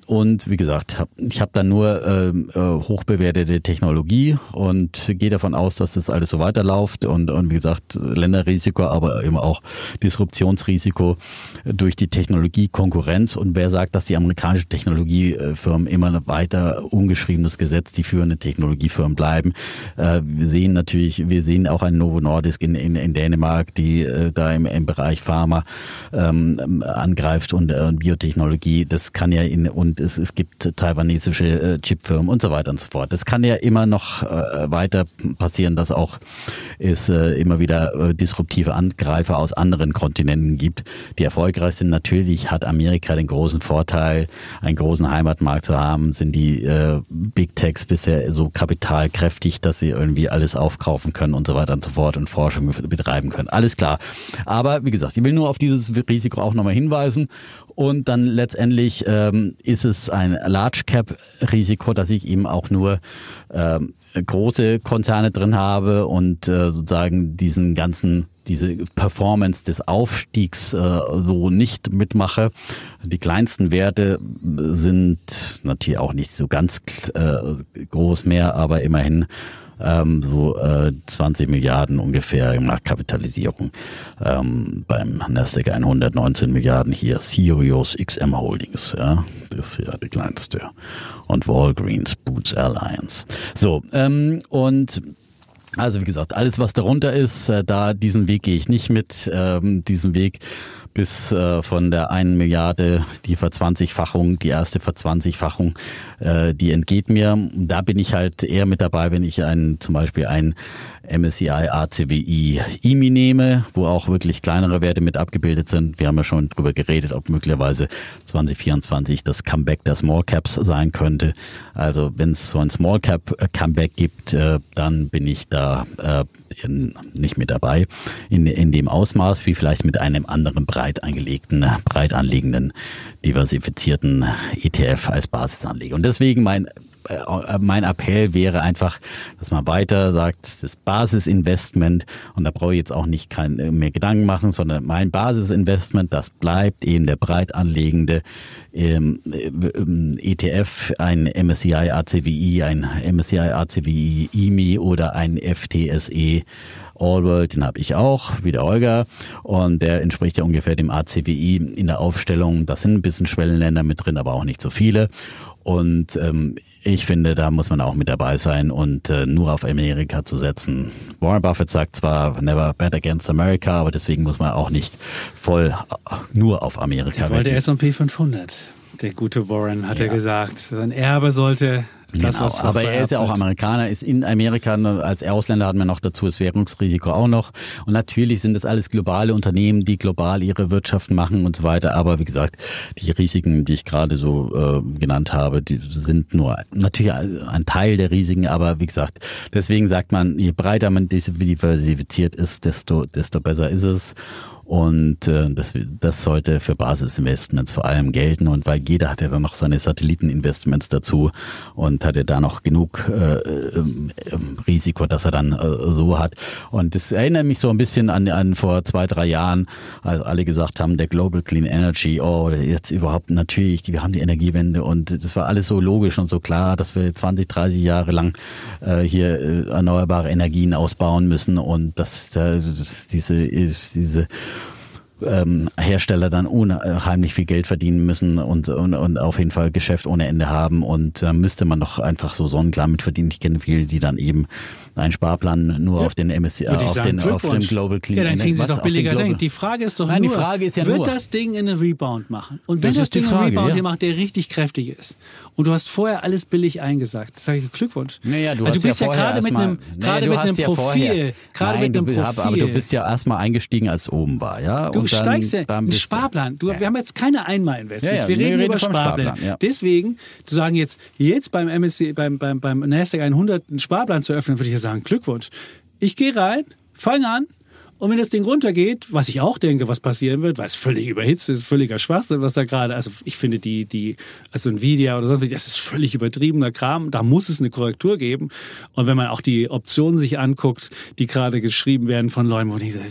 und wie gesagt, ich habe dann nur hochbewertete Technologie und gehe davon aus, dass das alles so weiterläuft, und wie gesagt, Länderrisiko, aber eben auch Disruptionsrisiko durch die Technologiekonkurrenz, und wer sagt, dass die amerikanische Technologiefirmen immer weiter ungeschriebenes Gesetz, die führende Technologiefirmen bleiben. Wir sehen auch ein Novo Nordisk in Dänemark, die da im Bereich Pharma angreift und Biotechnologie. Das kann ja es gibt taiwanesische Chipfirmen und so weiter und so fort. Das kann ja immer noch weiter passieren, dass auch es immer wieder disruptive Angreifer aus anderen Kontinenten gibt, die erfolgreich sind. Natürlich hat Amerika den großen Vorteil, einen großen Heimatmarkt zu haben. Sind die Big Techs bisher so kapitalkräftig, dass sie irgendwie alles aufkaufen können und so weiter und so fort und Forschung betreiben können. Alles klar. Aber wie gesagt, ich will nur auf dieses Risiko auch nochmal hinweisen. Und dann letztendlich ist es ein Large Cap Risiko, dass ich eben auch nur große Konzerne drin habe und sozusagen diese Performance des Aufstiegs so nicht mitmache. Die kleinsten Werte sind natürlich auch nicht so ganz groß mehr, aber immerhin so 20 Milliarden ungefähr Marktkapitalisierung. Beim Nasdaq 100 19 Milliarden hier, Sirius XM Holdings, ja, das ist ja die kleinste. Und Walgreens Boots Alliance. So, und also wie gesagt, alles was darunter ist, da diesen Weg gehe ich nicht mit, diesen Weg bis von der 1 Milliarde die Verzwanzigfachung, die erste Verzwanzigfachung, die entgeht mir. Da bin ich halt eher mit dabei, wenn ich einen, zum Beispiel ein MSCI ACWI IMI nehme, wo auch wirklich kleinere Werte mit abgebildet sind. Wir haben ja schon drüber geredet, ob möglicherweise 2024 das Comeback der Small Caps sein könnte. Also wenn es so ein Small Cap Comeback gibt, dann bin ich da nicht mit dabei in dem Ausmaß, wie vielleicht mit einem anderen breit anlegenden, diversifizierten ETF als Basisanleger. Und deswegen mein Appell wäre einfach, dass man weiter sagt, das Basisinvestment, und da brauche ich jetzt auch nicht mehr Gedanken machen, sondern mein Basisinvestment, das bleibt eben der breit anlegende ETF, ein MSCI ACWI, ein MSCI ACWI IMI oder ein FTSE All World, den habe ich auch, wie der Holger, und der entspricht ja ungefähr dem ACWI in der Aufstellung. Das sind ein bisschen Schwellenländer mit drin, aber auch nicht so viele. Und ich finde, da muss man auch mit dabei sein und nur auf Amerika zu setzen. Warren Buffett sagt zwar never bet against America, aber deswegen muss man auch nicht voll nur auf Amerika wetten. Der S&P 500, der gute Warren, hat er gesagt. Sein Erbe sollte... Genau, aber er ist ja auch Amerikaner, ist in Amerika, als Ausländer hat man noch dazu das Währungsrisiko auch noch. Und natürlich sind das alles globale Unternehmen, die global ihre Wirtschaft machen und so weiter. Aber wie gesagt, die Risiken, die ich gerade so genannt habe, die sind nur natürlich ein Teil der Risiken. Aber wie gesagt, deswegen sagt man, je breiter man diversifiziert ist, desto besser ist es. Und das sollte für Basisinvestments vor allem gelten. Und weil jeder hat ja dann noch seine Satelliteninvestments dazu und hat ja da noch genug Risiko, dass er dann so hat. Und das erinnert mich so ein bisschen an vor 2, 3 Jahren, als alle gesagt haben, der Global Clean Energy, oh, jetzt überhaupt natürlich, wir haben die Energiewende. Und das war alles so logisch und so klar, dass wir 20, 30 Jahre lang hier erneuerbare Energien ausbauen müssen und dass diese Hersteller dann unheimlich viel Geld verdienen müssen und auf jeden Fall Geschäft ohne Ende haben, und da müsste man doch einfach so sonnenklar mit verdienen. Ich kenne viele, die dann eben einen Sparplan nur auf den MSCI, auf den Global Clean Energy. Ja, dann kriegen sie doch billiger denkt. Die Frage ist doch die Frage ist ja wird das Ding in einen Rebound machen? Und wenn das Ding einen Rebound macht, der richtig kräftig ist, und du hast vorher alles billig eingesagt, das sage ich Glückwunsch. Naja, du bist ja gerade mit einem Profil. Aber du bist ja erstmal eingestiegen, als es oben war. Ja? Du steigst ja ein Sparplan. Wir haben jetzt keine Einmalinvestments. Wir reden über Sparpläne. Deswegen zu sagen, jetzt beim Nasdaq 100 einen Sparplan zu öffnen, würde ich ja sagen, Glückwunsch. Ich gehe rein, fange an, und wenn das Ding runtergeht, was ich auch denke, was passieren wird, weil es völlig überhitzt ist, völliger Schwachsinn, was da gerade, also ich finde also NVIDIA oder sonst was, das ist völlig übertriebener Kram, da muss es eine Korrektur geben. Und wenn man auch die Optionen sich anguckt, die gerade geschrieben werden von Leuten, wo ich sage,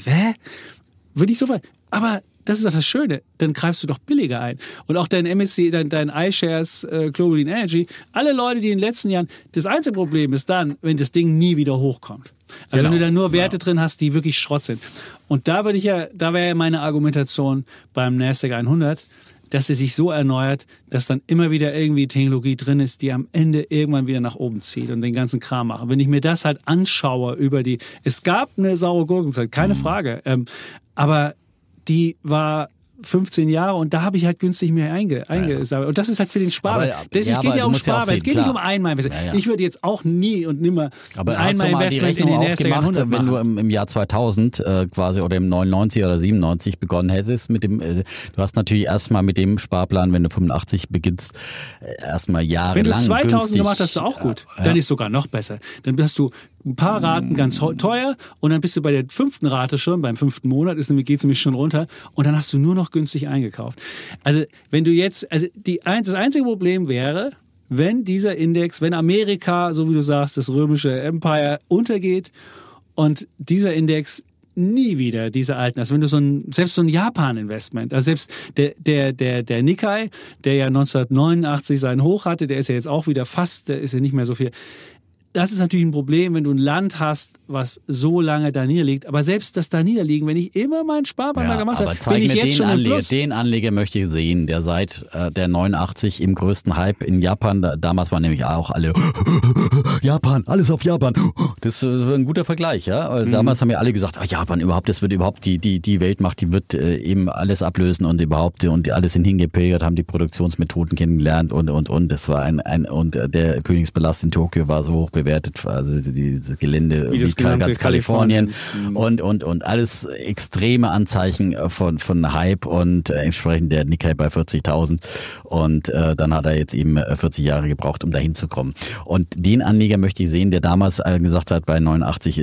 würde ich so weit, aber das ist doch das Schöne, dann greifst du doch billiger ein. Und auch dein MSCI, dein iShares Global Clean Energy, alle Leute, die in den letzten Jahren, das einzige Problem ist dann, wenn das Ding nie wieder hochkommt. Also wenn du da nur Werte drin hast, die wirklich Schrott sind. Und da wäre ja meine Argumentation beim Nasdaq 100, dass er sich so erneuert, dass dann immer wieder irgendwie Technologie drin ist, die am Ende irgendwann wieder nach oben zieht und den ganzen Kram macht. Wenn ich mir das halt anschaue es gab eine saure Gurkenzeit, keine Frage, aber die war 15 Jahre und da habe ich halt günstig mehr eingesammelt. Und das ist halt für den Sparer. Es geht ja um Sparer. Es geht nicht um Einmalinvestment. Ich würde jetzt auch nie und nimmer Einmalinvestment in den Nasdaq 100 machen. Wenn du im Jahr 2000 quasi oder im 99 oder 97 begonnen hättest, du hast natürlich erstmal mit dem Sparplan, wenn du 85 beginnst, erstmal jahrelang. Wenn du 2000 gemacht hast, ist auch gut. Dann ist sogar noch besser. Dann hast du ein paar Raten ganz teuer und dann bist du bei der 5. Rate schon, beim 5. Monat geht es nämlich schon runter und dann hast du nur noch günstig eingekauft. Also wenn du jetzt, das einzige Problem wäre, wenn dieser Index, wenn Amerika, so wie du sagst, das römische Empire untergeht und dieser Index nie wieder diese alten, also wenn du selbst so ein Japan-Investment, also selbst der Nikkei, der ja 1989 seinen Hoch hatte, der ist ja jetzt auch wieder der ist ja nicht mehr so viel. das ist natürlich ein Problem, wenn du ein Land hast, was so lange da niederliegt. Aber selbst das da niederliegen, wenn ich immer meinen Sparplan gemacht habe, bin ich jetzt schon im Plus. Den Anleger möchte ich sehen, der seit der 89 im größten Hype in Japan, damals waren nämlich auch alle Japan, alles auf Japan. Das ist ein guter Vergleich, ja. Damals haben ja alle gesagt, Japan überhaupt, das wird überhaupt die Weltmacht, die wird eben alles ablösen und überhaupt, und alle sind hingepilgert, haben die Produktionsmethoden kennengelernt und. Das war und der Königspalast in Tokio war so hoch bewertet, also dieses Gelände wie das ganz Kalifornien. Und alles extreme Anzeichen von Hype und entsprechend der Nikkei bei 40.000 und dann hat er jetzt eben 40 Jahre gebraucht, um dahin zu kommen. Und den Anleger möchte ich sehen, der damals gesagt hat, bei 89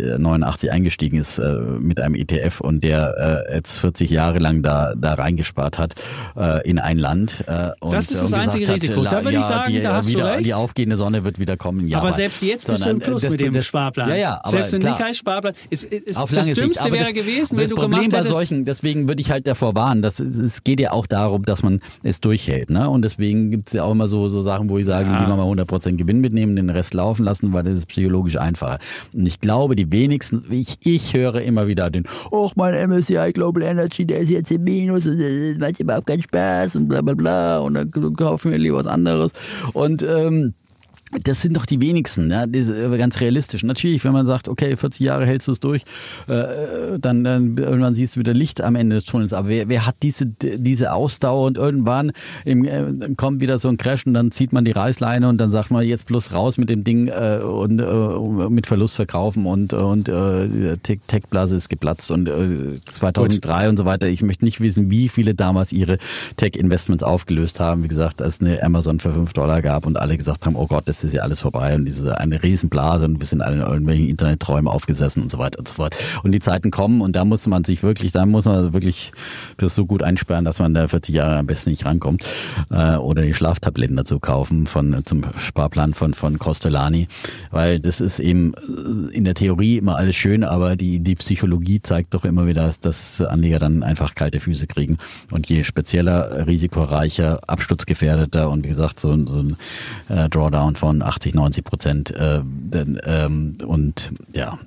eingestiegen ist mit einem ETF und der jetzt 40 Jahre lang da reingespart hat in ein Land. Das ist das einzige Risiko. Da würde ich sagen, da hast du recht. Die aufgehende Sonne wird wieder kommen. Ja, aber selbst jetzt bist du im Plus mit dem Sparplan. Ja, ja, aber selbst im Nikkei-Sparplan. Das Dümmste wäre gewesen, wenn du gemacht hättest. Deswegen würde ich halt davor warnen. Es geht ja auch darum, dass man es durchhält. Ne? Und deswegen gibt es ja auch immer so Sachen, wo ich sage, die wir mal 100% Gewinn mitnehmen, den Rest laufen lassen, weil das ist psychologisch einfacher. Und ich glaube, die wenigsten, ich höre immer wieder den, mein MSCI Global Energy, der ist jetzt im Minus und das macht überhaupt keinen Spaß und bla bla bla und dann kaufen wir lieber was anderes. Und das sind doch die wenigsten, ja, ganz realistisch. Natürlich, wenn man sagt, okay, 40 Jahre hältst du es durch, dann irgendwann siehst du wieder Licht am Ende des Tunnels. Aber wer hat diese Ausdauer und irgendwann kommt wieder so ein Crash und dann zieht man die Reißleine und dann sagt man jetzt bloß raus mit dem Ding und mit Verlust verkaufen und Tech-Blase ist geplatzt und 2003 und so weiter. Ich möchte nicht wissen, wie viele damals ihre Tech-Investments aufgelöst haben. Wie gesagt, als eine Amazon für $5 gab und alle gesagt haben, oh Gott, das ist ja alles vorbei und diese eine Riesenblase und wir sind alle in irgendwelchen Internetträumen aufgesessen und so weiter und so fort. Und die Zeiten kommen und da muss man wirklich das so gut einsperren, dass man da 40 Jahre am besten nicht rankommt oder die Schlaftabletten dazu kaufen zum Sparplan von Costellani, weil das ist eben in der Theorie immer alles schön, aber die Psychologie zeigt doch immer wieder, dass Anleger dann einfach kalte Füße kriegen und je spezieller, risikoreicher, absturzgefährdeter und wie gesagt so ein Drawdown von 80-90% und ja.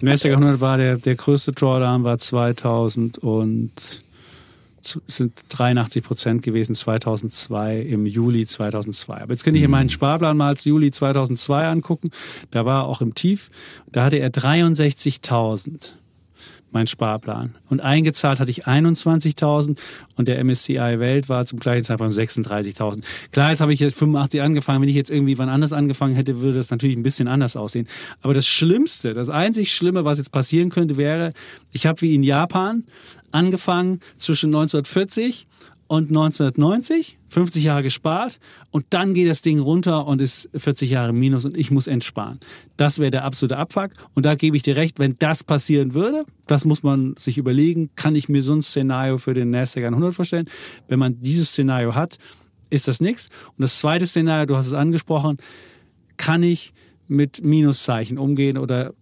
Nasdaq 100 war der größte Drawdown, war 2000 und sind 83% gewesen 2002, im Juli 2002. Aber jetzt kann ich hier meinen Sparplan mal als Juli 2002 angucken. Da war er auch im Tief. Da hatte er 63.000, mein Sparplan. Und eingezahlt hatte ich 21.000 und der MSCI Welt war zum gleichen Zeitpunkt 36.000. Klar, jetzt habe ich jetzt 85 angefangen. Wenn ich jetzt irgendwie wann anders angefangen hätte, würde das natürlich ein bisschen anders aussehen. Aber das Schlimmste, das einzig Schlimme, was jetzt passieren könnte, wäre, ich habe wie in Japan angefangen zwischen 1940 und 1990, 50 Jahre gespart und dann geht das Ding runter und ist 40 Jahre im Minus und ich muss entsparen. Das wäre der absolute Abfuck und da gebe ich dir recht, wenn das passieren würde, das muss man sich überlegen, kann ich mir so ein Szenario für den Nasdaq 100 vorstellen? Wenn man dieses Szenario hat, ist das nichts. Und das zweite Szenario, du hast es angesprochen, kann ich mit Minuszeichen umgehen oder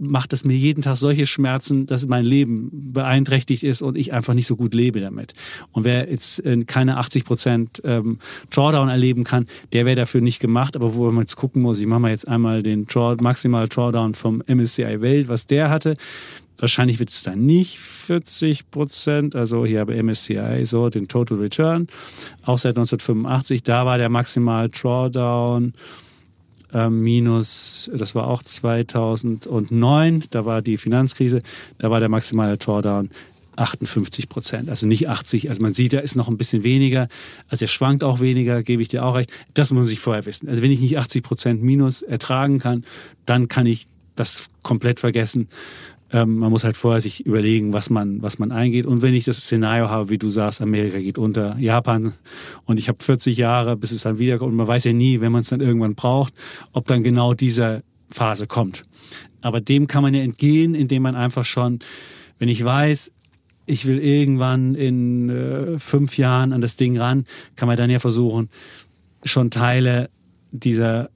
macht es mir jeden Tag solche Schmerzen, dass mein Leben beeinträchtigt ist und ich einfach nicht so gut lebe damit. Und wer jetzt keine 80% Drawdown erleben kann, der wäre dafür nicht gemacht. Aber wo man jetzt gucken muss, ich mache mal jetzt einmal den maximal Drawdown vom MSCI World, was der hatte. Wahrscheinlich wird es dann nicht 40%, also hier bei MSCI, so den Total Return, auch seit 1985, da war der maximal Drawdown minus, das war auch 2009, da war die Finanzkrise, da war der maximale Drawdown 58%, also nicht 80%. Also man sieht, da ist noch ein bisschen weniger, also er schwankt auch weniger, gebe ich dir auch recht. Das muss man sich vorher wissen. Also wenn ich nicht 80% minus ertragen kann, dann kann ich das komplett vergessen. Man muss halt vorher sich überlegen, was man eingeht. Und wenn ich das Szenario habe, wie du sagst, Amerika geht unter, Japan und ich habe 40 Jahre, bis es dann wiederkommt. Und man weiß ja nie, wenn man es dann irgendwann braucht, ob dann genau diese Phase kommt. Aber dem kann man ja entgehen, indem man einfach schon, wenn ich weiß, ich will irgendwann in 5 Jahren an das Ding ran, kann man dann ja versuchen, schon Teile dieser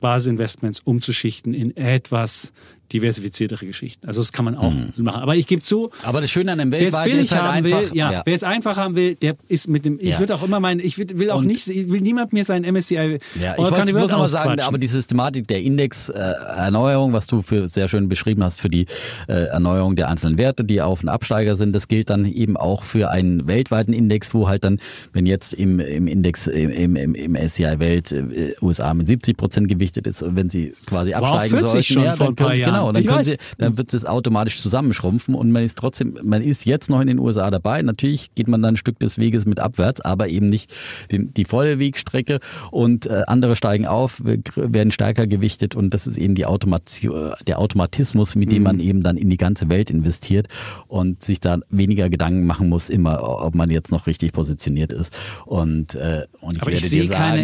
Basisinvestments umzuschichten in etwas diversifiziertere Geschichten. Also das kann man auch machen. Aber ich gebe zu. Aber das Schöne an dem Weltweiten ist halt einfach. Wer es einfach haben will, der ist mit dem. Ich würde auch immer meinen. Ich will niemand mir sein MSCI. Ja, ich wollte nur noch sagen, aber die Systematik der Indexerneuerung, was du für sehr schön beschrieben hast, für die Erneuerung der einzelnen Werte, die Auf- und Absteiger sind, das gilt dann eben auch für einen weltweiten Index, wo halt dann, wenn jetzt im MSCI Welt USA mit 70% gewichtet ist, wenn sie quasi absteigen sollten, dann wird es automatisch zusammenschrumpfen und man ist trotzdem, man ist jetzt noch in den USA dabei. Natürlich geht man dann ein Stück des Weges mit abwärts, aber eben nicht die volle Wegstrecke und andere steigen auf, werden stärker gewichtet und das ist eben die der Automatismus, mit dem man eben dann in die ganze Welt investiert und sich da weniger Gedanken machen muss, immer, ob man jetzt noch richtig positioniert ist. Aber ich sehe keine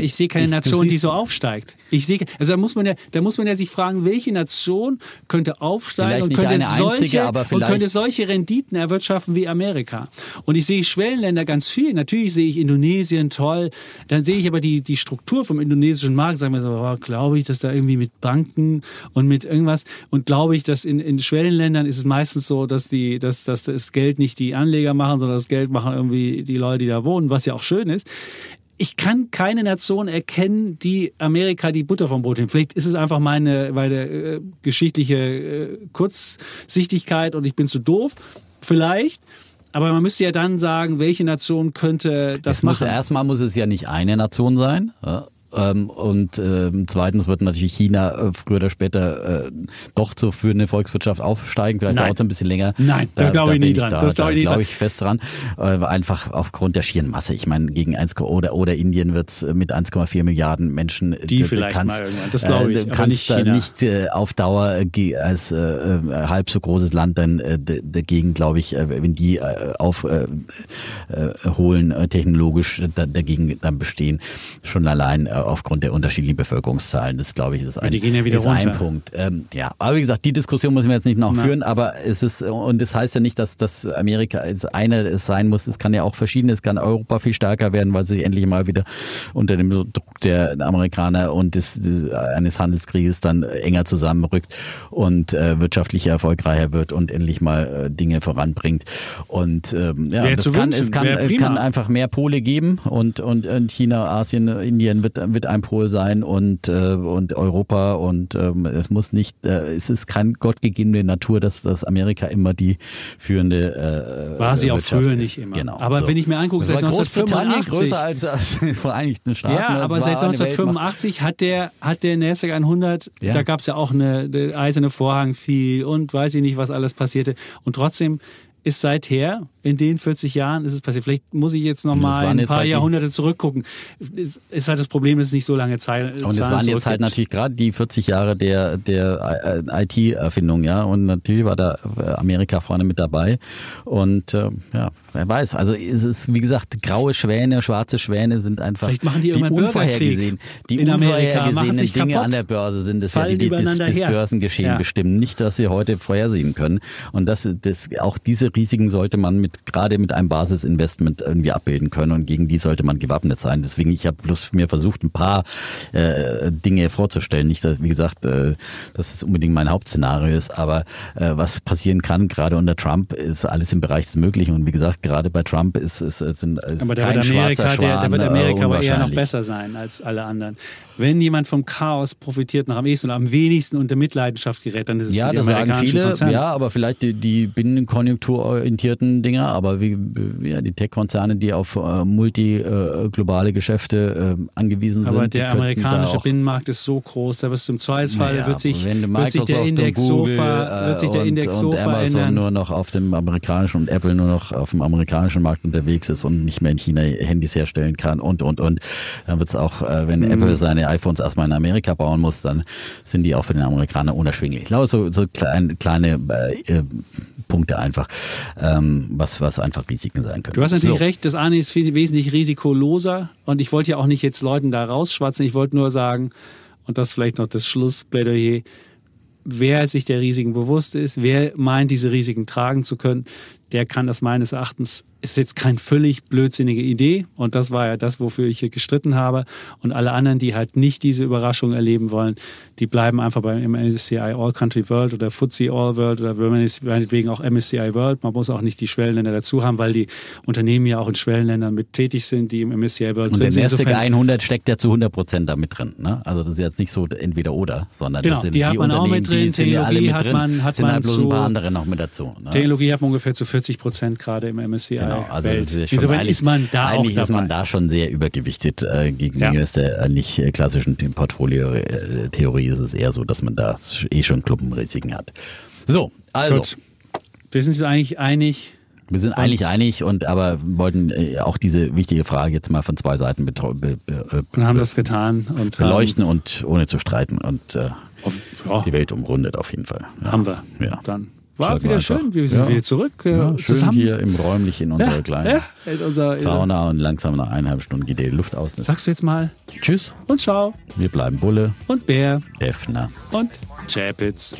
Nation, die so aufsteigt. Da muss man ja sich fragen, welche Nation könnte aufsteigen und könnte, solche Renditen erwirtschaften wie Amerika. Und ich sehe Schwellenländer ganz viel. Natürlich sehe ich Indonesien, toll. Dann sehe ich aber die Struktur vom indonesischen Markt. Sagen wir so, glaube ich, dass da irgendwie mit Banken und mit irgendwas. Und glaube ich, dass in Schwellenländern ist es meistens so, dass das Geld nicht die Anleger machen, sondern das Geld machen irgendwie die Leute, die da wohnen, was ja auch schön ist. Ich kann keine Nation erkennen, die Amerika die Butter vom Brot nimmt. Vielleicht ist es einfach meine geschichtliche Kurzsichtigkeit und ich bin zu doof. Vielleicht. Aber man müsste ja dann sagen, welche Nation könnte das machen. Erstmal muss es ja nicht eine Nation sein. Ja. Und zweitens wird natürlich China früher oder später doch für eine Volkswirtschaft aufsteigen. Vielleicht dauert es ein bisschen länger. Nein, da glaube ich nie dran. Da glaube ich fest dran. Einfach aufgrund der schieren Masse. Ich meine, gegen 1 oder Indien wird es mit 1,4 Milliarden Menschen. Die vielleicht kannst, mal irgendwann. Das glaube ich. Kannst da nicht auf Dauer als halb so großes Land dann dagegen, glaube ich, wenn die aufholen technologisch dagegen dann bestehen. Schon allein aufgrund der unterschiedlichen Bevölkerungszahlen. Das, glaube ich, ist ein Punkt. Aber wie gesagt, die Diskussion müssen wir jetzt nicht noch führen, aber es ist, und das heißt ja nicht, dass Amerika eine sein muss. Es kann ja auch verschiedene, es kann Europa viel stärker werden, weil sie endlich mal wieder unter dem Druck der Amerikaner und eines Handelskrieges dann enger zusammenrückt und wirtschaftlich erfolgreicher wird und endlich mal Dinge voranbringt. Und es kann einfach mehr Pole geben und China, Asien, Indien wird ein Pol sein und Europa und es muss nicht, es ist keine gottgegebene Natur, dass Amerika immer die führende war sie auch früher ist. Nicht immer. Genau, aber wenn ich mir angucke, seit 1985 größer als die Vereinigten Staaten. Ja, aber seit 1985 hat der Nasdaq 100, da gab es ja auch eine eiserne Vorhang viel und weiß ich nicht, was alles passierte und trotzdem ist seither, in den 40 Jahren ist es passiert. Vielleicht muss ich jetzt noch mal ein paar Jahrhunderte zurückgucken. Es ist halt das Problem, dass es nicht so lange Zeit ist. Und es waren jetzt halt natürlich gerade die 40 Jahre der IT-Erfindung, ja. Und natürlich war da Amerika vorne mit dabei. Und ja, wer weiß. Also es ist, wie gesagt, graue Schwäne, schwarze Schwäne sind einfach die unvorhergesehenen Dinge an der Börse sind, das ja die das Börsengeschehen bestimmen. Nicht, dass wir heute vorhersehen können. Und auch diese Risiken sollte man gerade mit einem Basisinvestment irgendwie abbilden können und gegen die sollte man gewappnet sein. Deswegen, ich habe bloß mir versucht, ein paar Dinge vorzustellen. Nicht, dass, wie gesagt, dass es unbedingt mein Hauptszenario ist, aber was passieren kann, gerade unter Trump, ist alles im Bereich des Möglichen und wie gesagt, gerade bei Trump wird Amerika aber eher noch besser sein als alle anderen. Wenn jemand vom Chaos profitiert, am ehesten und am wenigsten unter Mitleidenschaft gerät, dann ist es die amerikanischen Konzerne. Ja, aber vielleicht die binnenkonjunkturorientierten Dinger, aber die Tech-Konzerne, die auf multiglobale Geschäfte angewiesen sind. Aber der amerikanische Binnenmarkt ist so groß, da wirst du im Zweifelsfall, wird sich der Index so verändern. Nur noch auf dem amerikanischen und Apple nur noch auf dem amerikanischen Markt unterwegs ist und nicht mehr in China Handys herstellen kann und. Dann wird es auch, wenn Apple seine iPhones erstmal in Amerika bauen muss, dann sind die auch für den Amerikaner unerschwinglich. Ich glaube, so kleine Punkte einfach, was einfach Risiken sein können. Du hast natürlich recht, das eine ist viel wesentlich risikoloser und ich wollte ja auch nicht jetzt Leuten da rausschwatzen, ich wollte nur sagen, und das vielleicht noch das Schlussplädoyer, wer sich der Risiken bewusst ist, wer meint, diese Risiken tragen zu können, der kann das meines Erachtens ist jetzt keine völlig blödsinnige Idee. Und das war ja das, wofür ich hier gestritten habe. Und alle anderen, die halt nicht diese Überraschung erleben wollen, die bleiben einfach beim MSCI All Country World oder FTSE All World oder meinetwegen auch MSCI World. Man muss auch nicht die Schwellenländer dazu haben, weil die Unternehmen ja auch in Schwellenländern mit tätig sind, die im MSCI World und drin sind. Und der MSCI 100 steckt ja zu 100% da mit drin. Ne? Also das ist jetzt nicht so entweder oder, sondern genau, das sind die Unternehmen, auch mit drin. Die sind ja alle mit drin, sind halt bloß ein paar andere noch mit dazu. Ne? Technologie hat man ungefähr zu 40% gerade im MSCI genau, also Welt. Ist schon insofern ist man da auch dabei. Ist man da schon sehr übergewichtet gegen der nicht klassischen Portfolio-Theorie ist es eher so, dass man da schon Klumpenrisiken hat. So, also. Gut. Wir sind uns eigentlich einig. Wir sind eigentlich einig, aber wollten auch diese wichtige Frage jetzt mal von zwei Seiten und haben das getan. Und beleuchten und ohne zu streiten und die Welt umrundet auf jeden Fall. Ja. Haben wir. Ja. Dann. War wieder schön, wir sind wieder zurück. Ja, schön zusammen. Hier im räumlich in unserer kleinen Sauna und langsam nach 1,5 Stunden geht die Luft aus. Sagst du jetzt mal Tschüss und Ciao. Wir bleiben Bulle und Bär, Deffner und Zschäpitz.